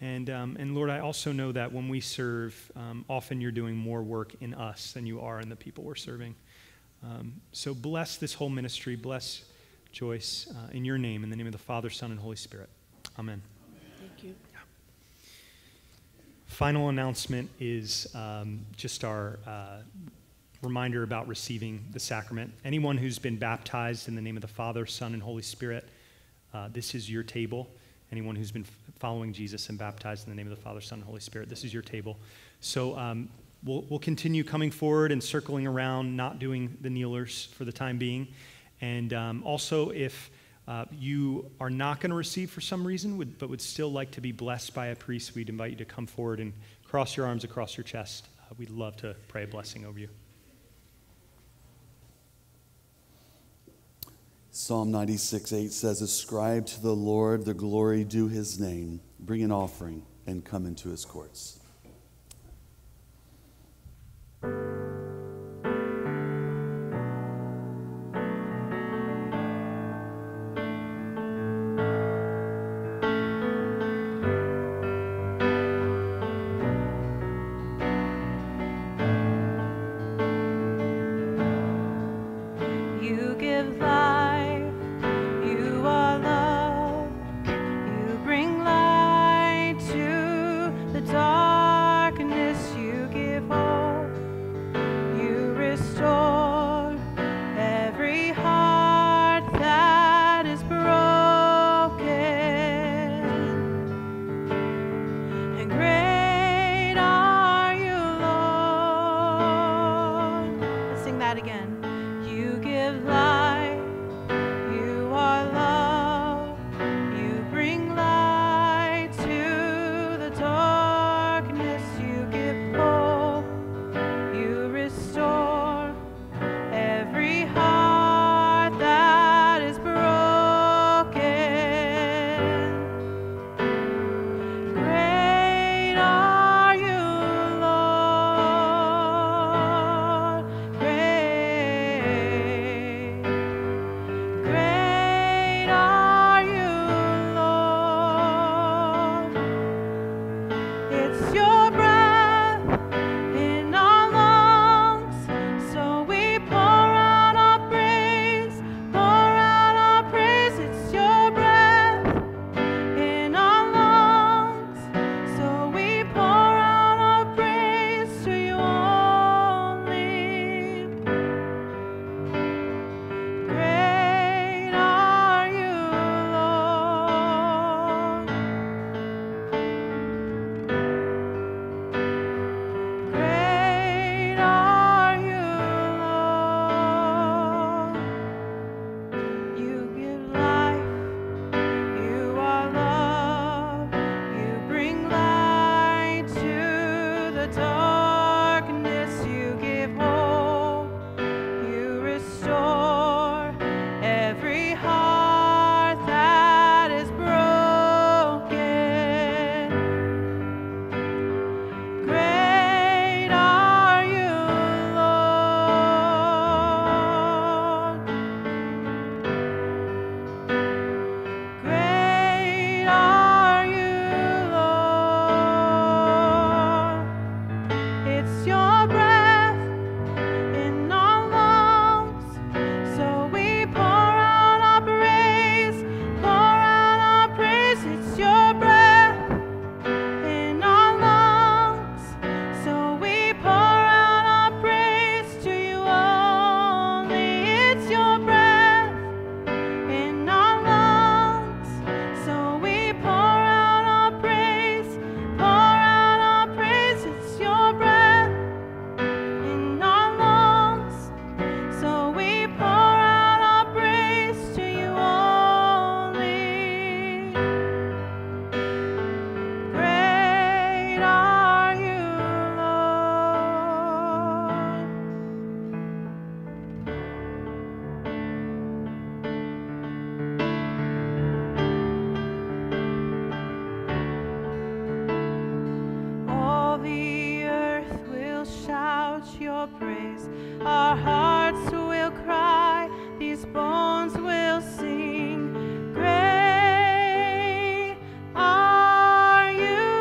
And Lord, I also know that when we serve, often you're doing more work in us than you are in the people we're serving. So bless this whole ministry. Bless Joyce in your name, in the name of the Father, Son, and Holy Spirit. Amen. Thank you. Yeah. Final announcement is just our reminder about receiving the sacrament. Anyone who's been baptized in the name of the Father, Son, and Holy Spirit, this is your table. Anyone who's been following Jesus and baptized in the name of the Father, Son, and Holy Spirit, this is your table. So we'll continue coming forward and circling around, not doing the kneelers for the time being. And also, if you are not going to receive for some reason, but would still like to be blessed by a priest, we'd invite you to come forward and cross your arms across your chest. We'd love to pray a blessing over you. Psalm 96:8 says, "Ascribe to the Lord the glory due his name. Bring an offering and come into his courts." You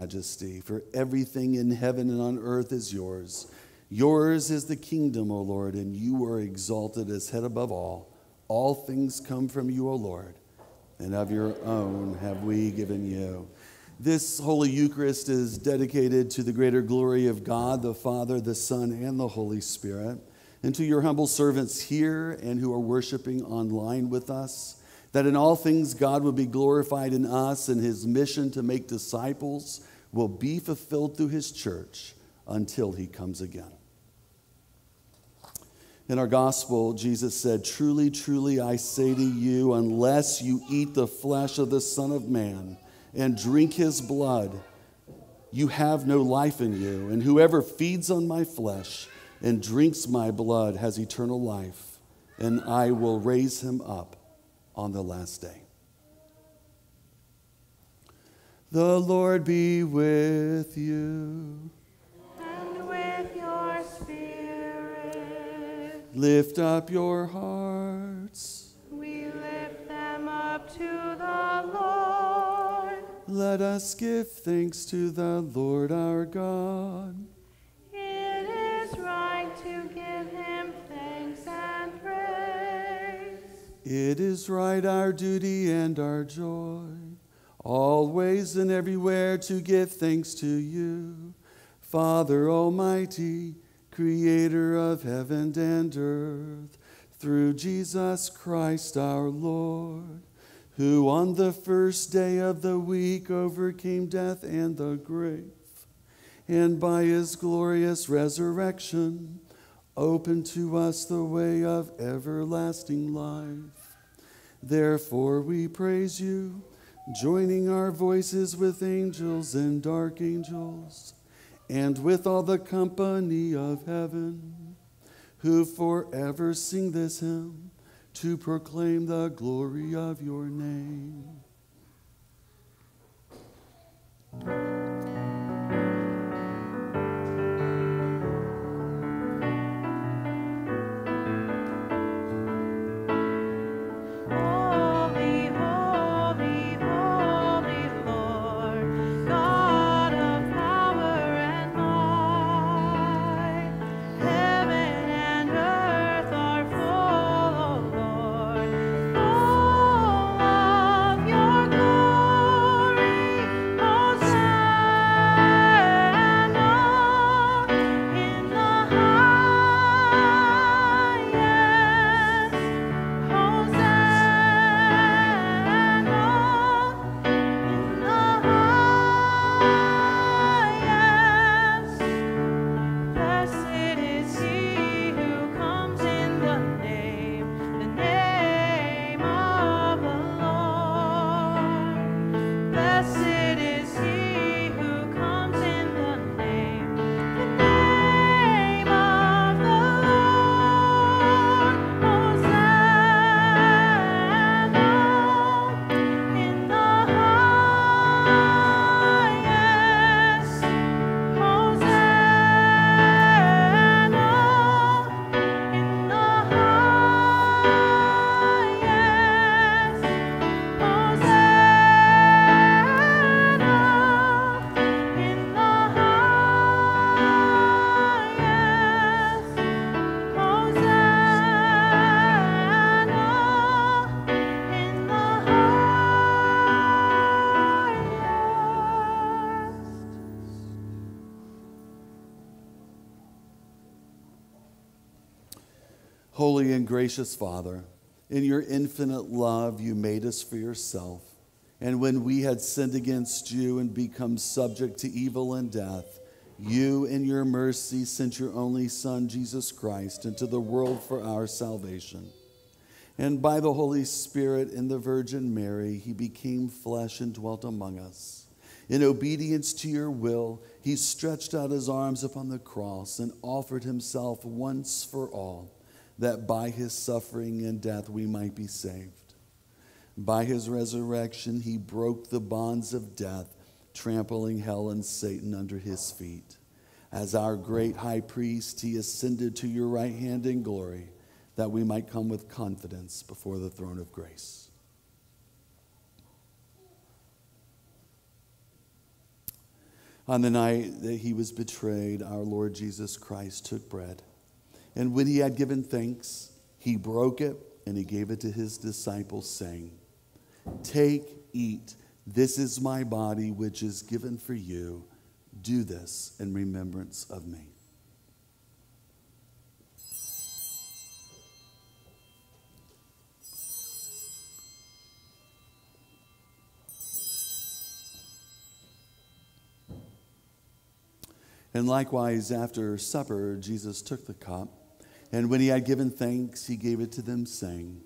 majesty, for everything in heaven and on earth is yours. Yours is the kingdom, O Lord, and you are exalted as head above all. All things come from you, O Lord, and of your own have we given you. This Holy Eucharist is dedicated to the greater glory of God, the Father, the Son, and the Holy Spirit, and to your humble servants here and who are worshiping online with us, that in all things God will be glorified in us, and his mission to make disciples will be fulfilled through his church until he comes again. In our gospel, Jesus said, "Truly, truly, I say to you, unless you eat the flesh of the Son of Man and drink his blood, you have no life in you. And whoever feeds on my flesh and drinks my blood has eternal life, and I will raise him up on the last day." The Lord be with you. And with your spirit. Lift up your hearts. We lift them up to the Lord. Let us give thanks to the Lord our God. It is right, our duty and our joy, always and everywhere to give thanks to you, Father Almighty, Creator of heaven and earth, through Jesus Christ our Lord, who on the first day of the week overcame death and the grave, and by his glorious resurrection opened to us the way of everlasting life. Therefore we praise you, joining our voices with angels and archangels, and with all the company of heaven, who forever sing this hymn to proclaim the glory of your name. Holy and gracious Father, in your infinite love, you made us for yourself. And when we had sinned against you and become subject to evil and death, you in your mercy sent your only Son, Jesus Christ, into the world for our salvation. And by the Holy Spirit and the Virgin Mary, he became flesh and dwelt among us. In obedience to your will, he stretched out his arms upon the cross and offered himself once for all, that by his suffering and death we might be saved. By his resurrection, he broke the bonds of death, trampling hell and Satan under his feet. As our great high priest, he ascended to your right hand in glory, that we might come with confidence before the throne of grace. On the night that he was betrayed, our Lord Jesus Christ took bread. And when he had given thanks, he broke it and he gave it to his disciples, saying, "Take, eat. This is my body, which is given for you. Do this in remembrance of me." And likewise, after supper, Jesus took the cup, and when he had given thanks, he gave it to them, saying,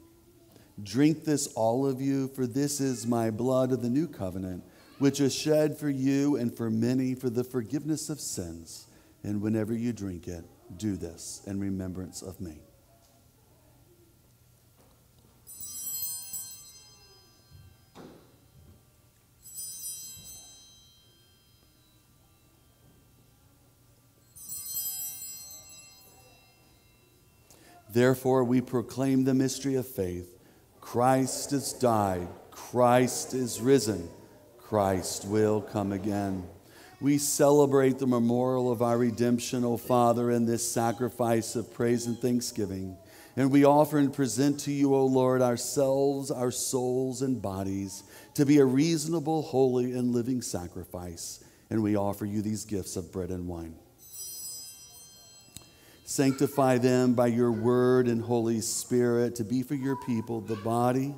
"Drink this, all of you, for this is my blood of the new covenant, which is shed for you and for many for the forgiveness of sins. And whenever you drink it, do this in remembrance of me." Therefore, we proclaim the mystery of faith. Christ has died. Christ is risen. Christ will come again. We celebrate the memorial of our redemption, O Father, in this sacrifice of praise and thanksgiving. And we offer and present to you, O Lord, ourselves, our souls, and bodies to be a reasonable, holy, and living sacrifice. And we offer you these gifts of bread and wine. Sanctify them by your word and Holy Spirit to be for your people the body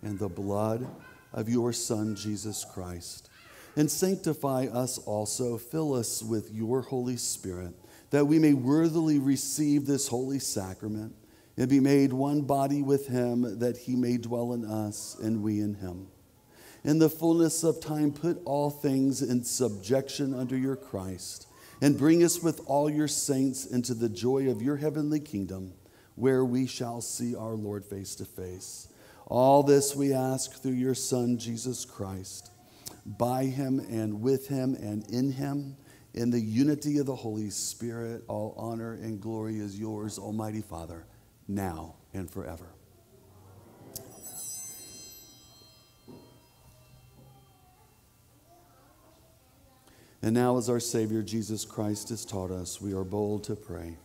and the blood of your Son, Jesus Christ. And sanctify us also, fill us with your Holy Spirit, that we may worthily receive this holy sacrament and be made one body with him, that he may dwell in us and we in him. In the fullness of time, put all things in subjection under your Christ, and bring us with all your saints into the joy of your heavenly kingdom, where we shall see our Lord face to face. All this we ask through your Son, Jesus Christ, by him and with him, in the unity of the Holy Spirit. All honor and glory is yours, Almighty Father, now and forever. And now, as our Savior Jesus Christ has taught us, we are bold to pray.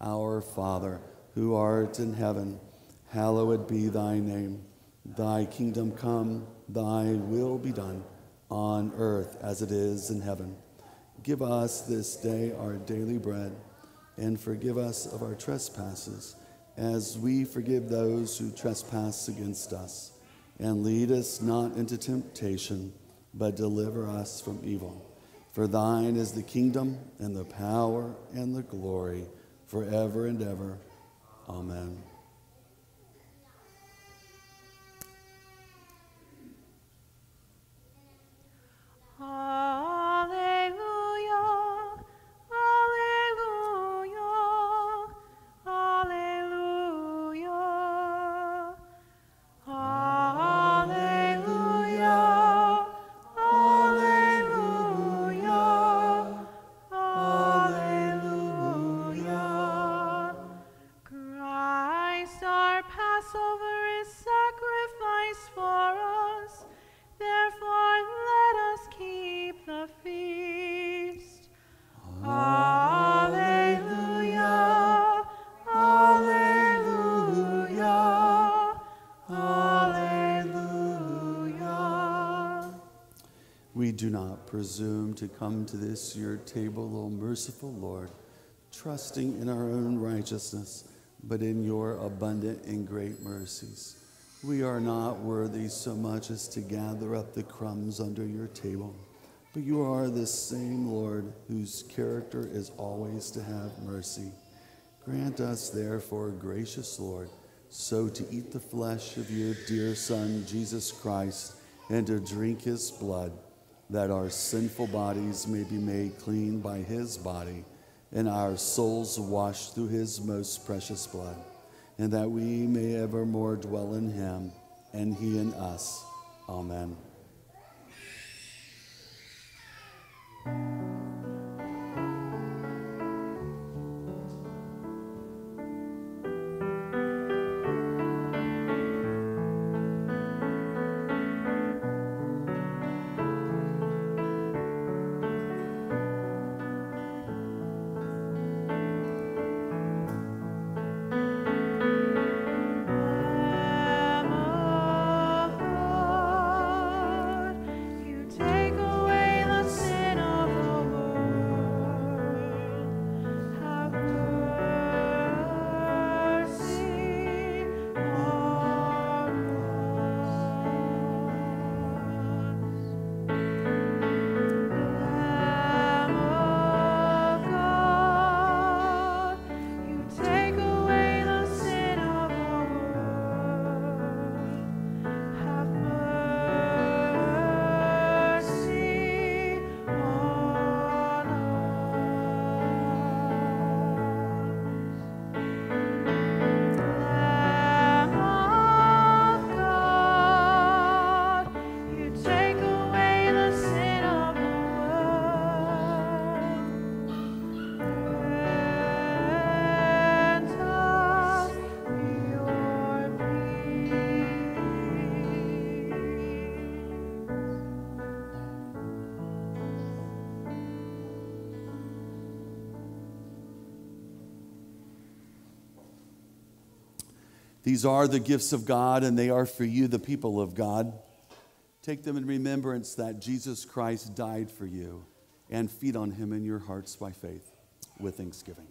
Our Father, who art in heaven, hallowed be thy name. Thy kingdom come, thy will be done, on earth as it is in heaven. Give us this day our daily bread, and forgive us of our trespasses, as we forgive those who trespass against us. And lead us not into temptation, but deliver us from evil. For thine is the kingdom and the power and the glory forever and ever. Amen. Alleluia, alleluia, alleluia, alleluia. Do not presume to come to this your table, O merciful Lord, trusting in our own righteousness, but in your abundant and great mercies. We are not worthy so much as to gather up the crumbs under your table, but you are the same Lord, whose character is always to have mercy. Grant us therefore, gracious Lord, so to eat the flesh of your dear Son, Jesus Christ, and to drink his blood, that our sinful bodies may be made clean by his body, and our souls washed through his most precious blood, and that we may evermore dwell in him, and he in us. Amen. These are the gifts of God, and they are for you, the people of God. Take them in remembrance that Jesus Christ died for you, and feed on him in your hearts by faith with thanksgiving.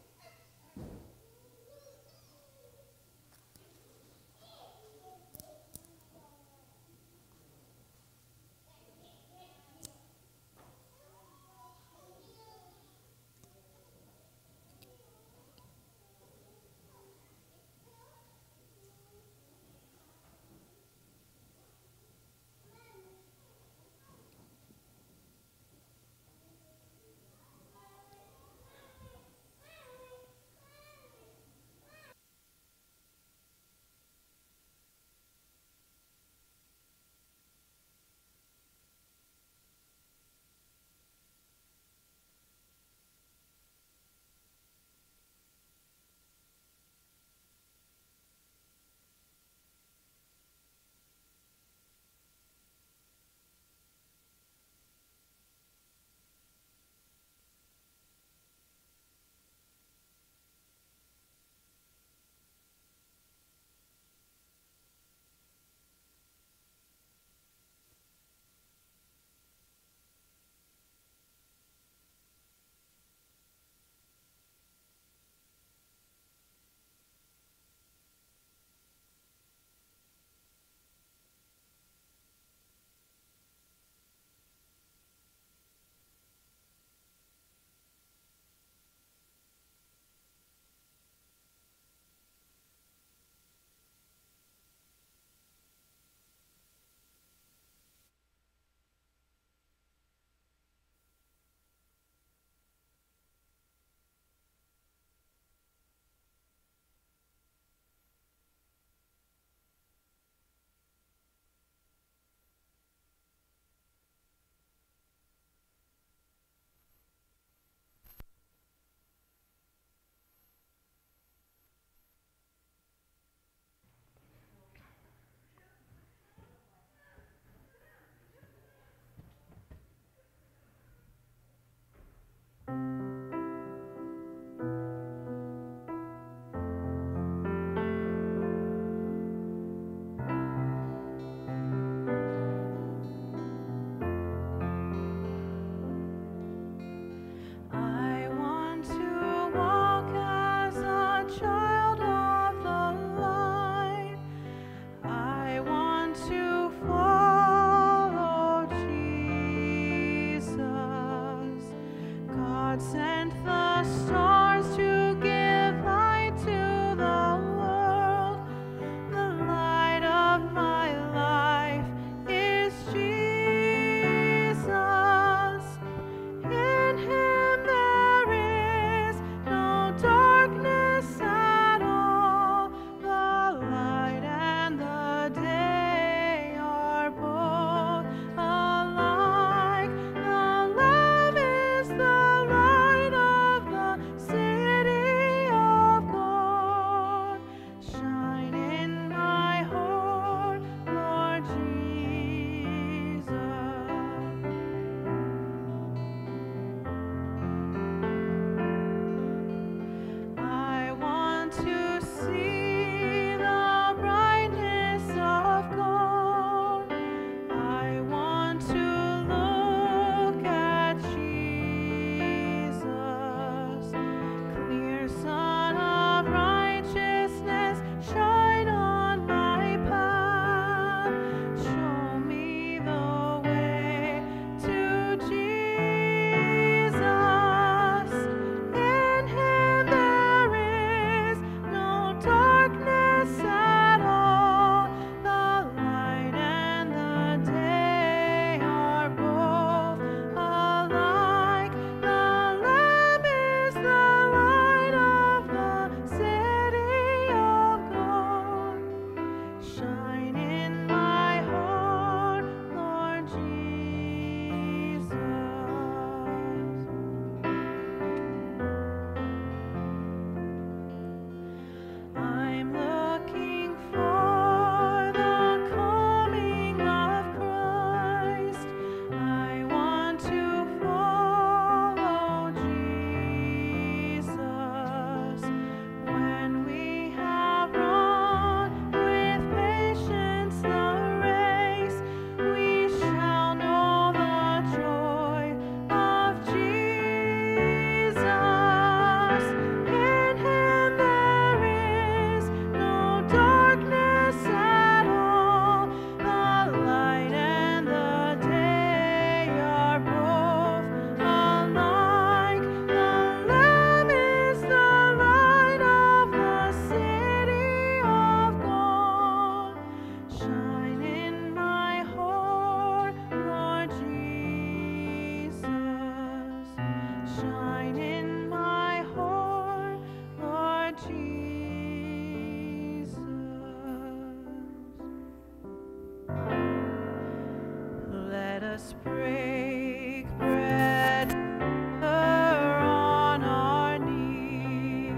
Let us break bread on our knees.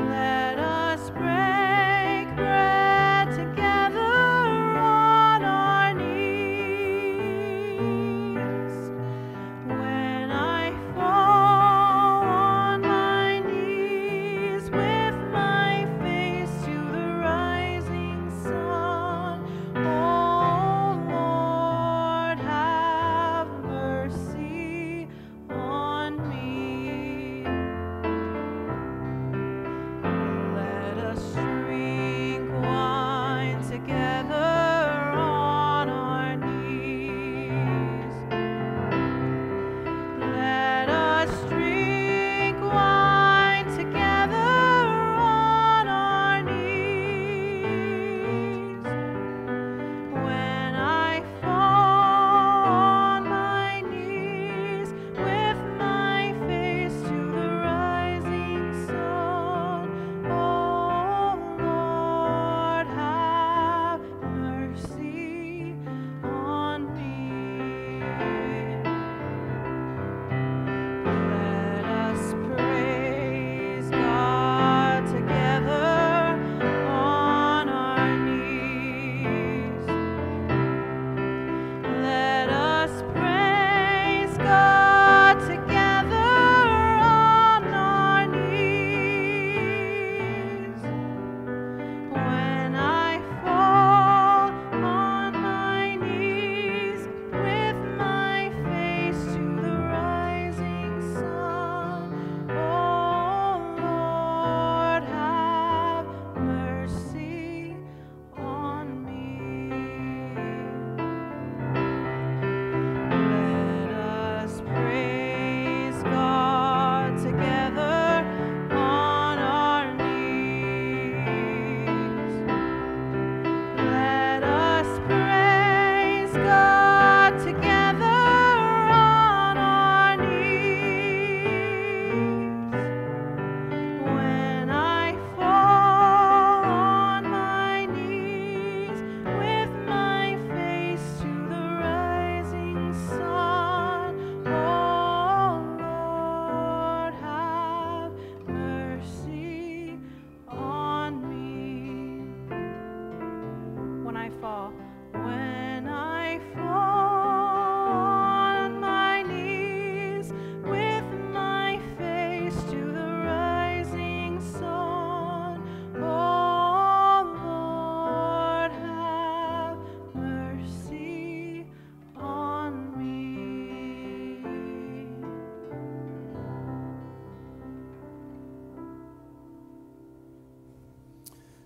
Let us break bread together on our knees. When I fall on my knees with my face to the rising sun,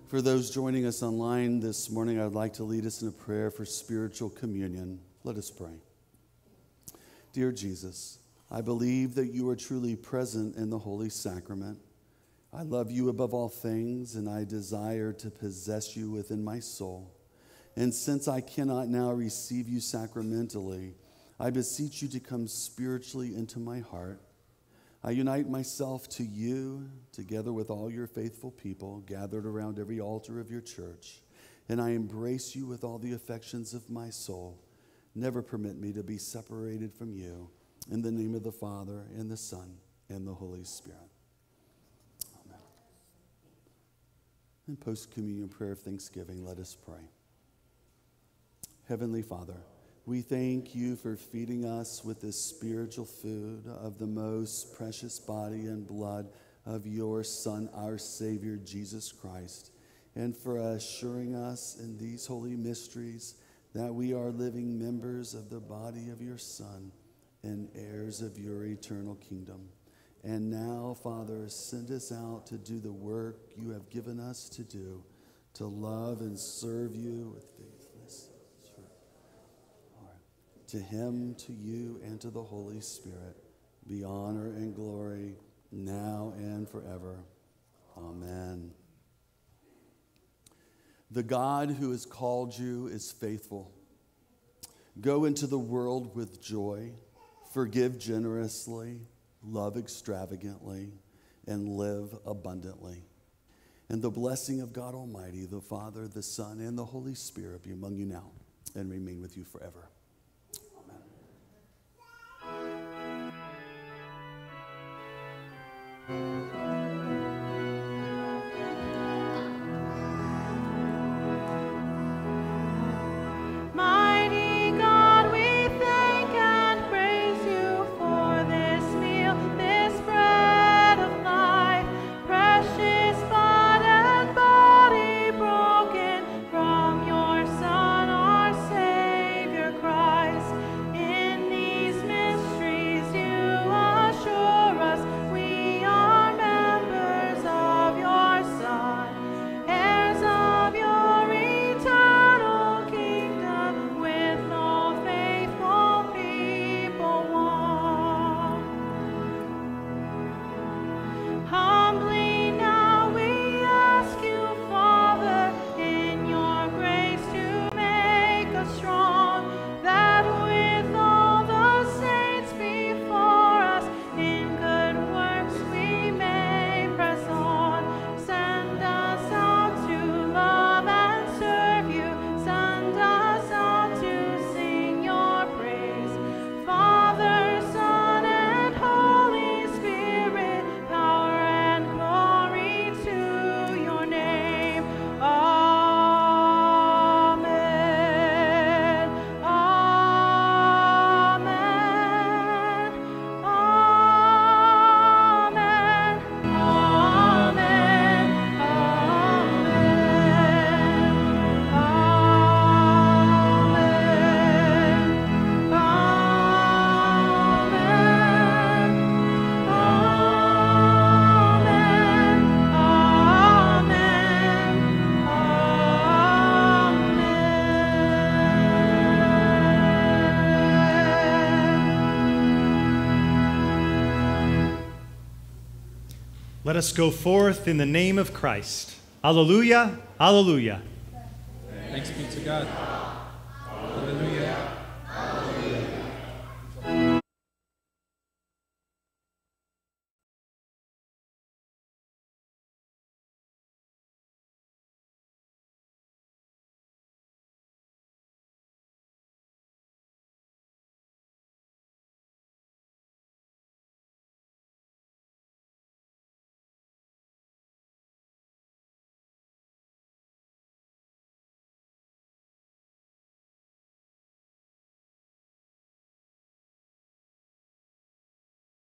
for those joining us online this morning, I would like to lead us in a prayer for spiritual communion. Let us pray. Dear Jesus, I believe that you are truly present in the Holy Sacrament. I love you above all things, and I desire to possess you within my soul. And since I cannot now receive you sacramentally, I beseech you to come spiritually into my heart. I unite myself to you, together with all your faithful people gathered around every altar of your church, and I embrace you with all the affections of my soul. Never permit me to be separated from you. In the name of the Father, and the Son, and the Holy Spirit. Amen. In post-communion prayer of thanksgiving, let us pray. Heavenly Father, we thank you for feeding us with this spiritual food of the most precious body and blood of your Son, our Savior, Jesus Christ, and for assuring us in these holy mysteries that we are living members of the body of your Son and heirs of your eternal kingdom. And now, Father, send us out to do the work you have given us to do, to love and serve you with faith. To him, to you, and to the Holy Spirit, be honor and glory, now and forever. Amen. The God who has called you is faithful. Go into the world with joy, forgive generously, love extravagantly, and live abundantly. And the blessing of God Almighty, the Father, the Son, and the Holy Spirit be among you now and remain with you forever. Amen. Let us go forth in the name of Christ. Alleluia, alleluia. Thanks be to God.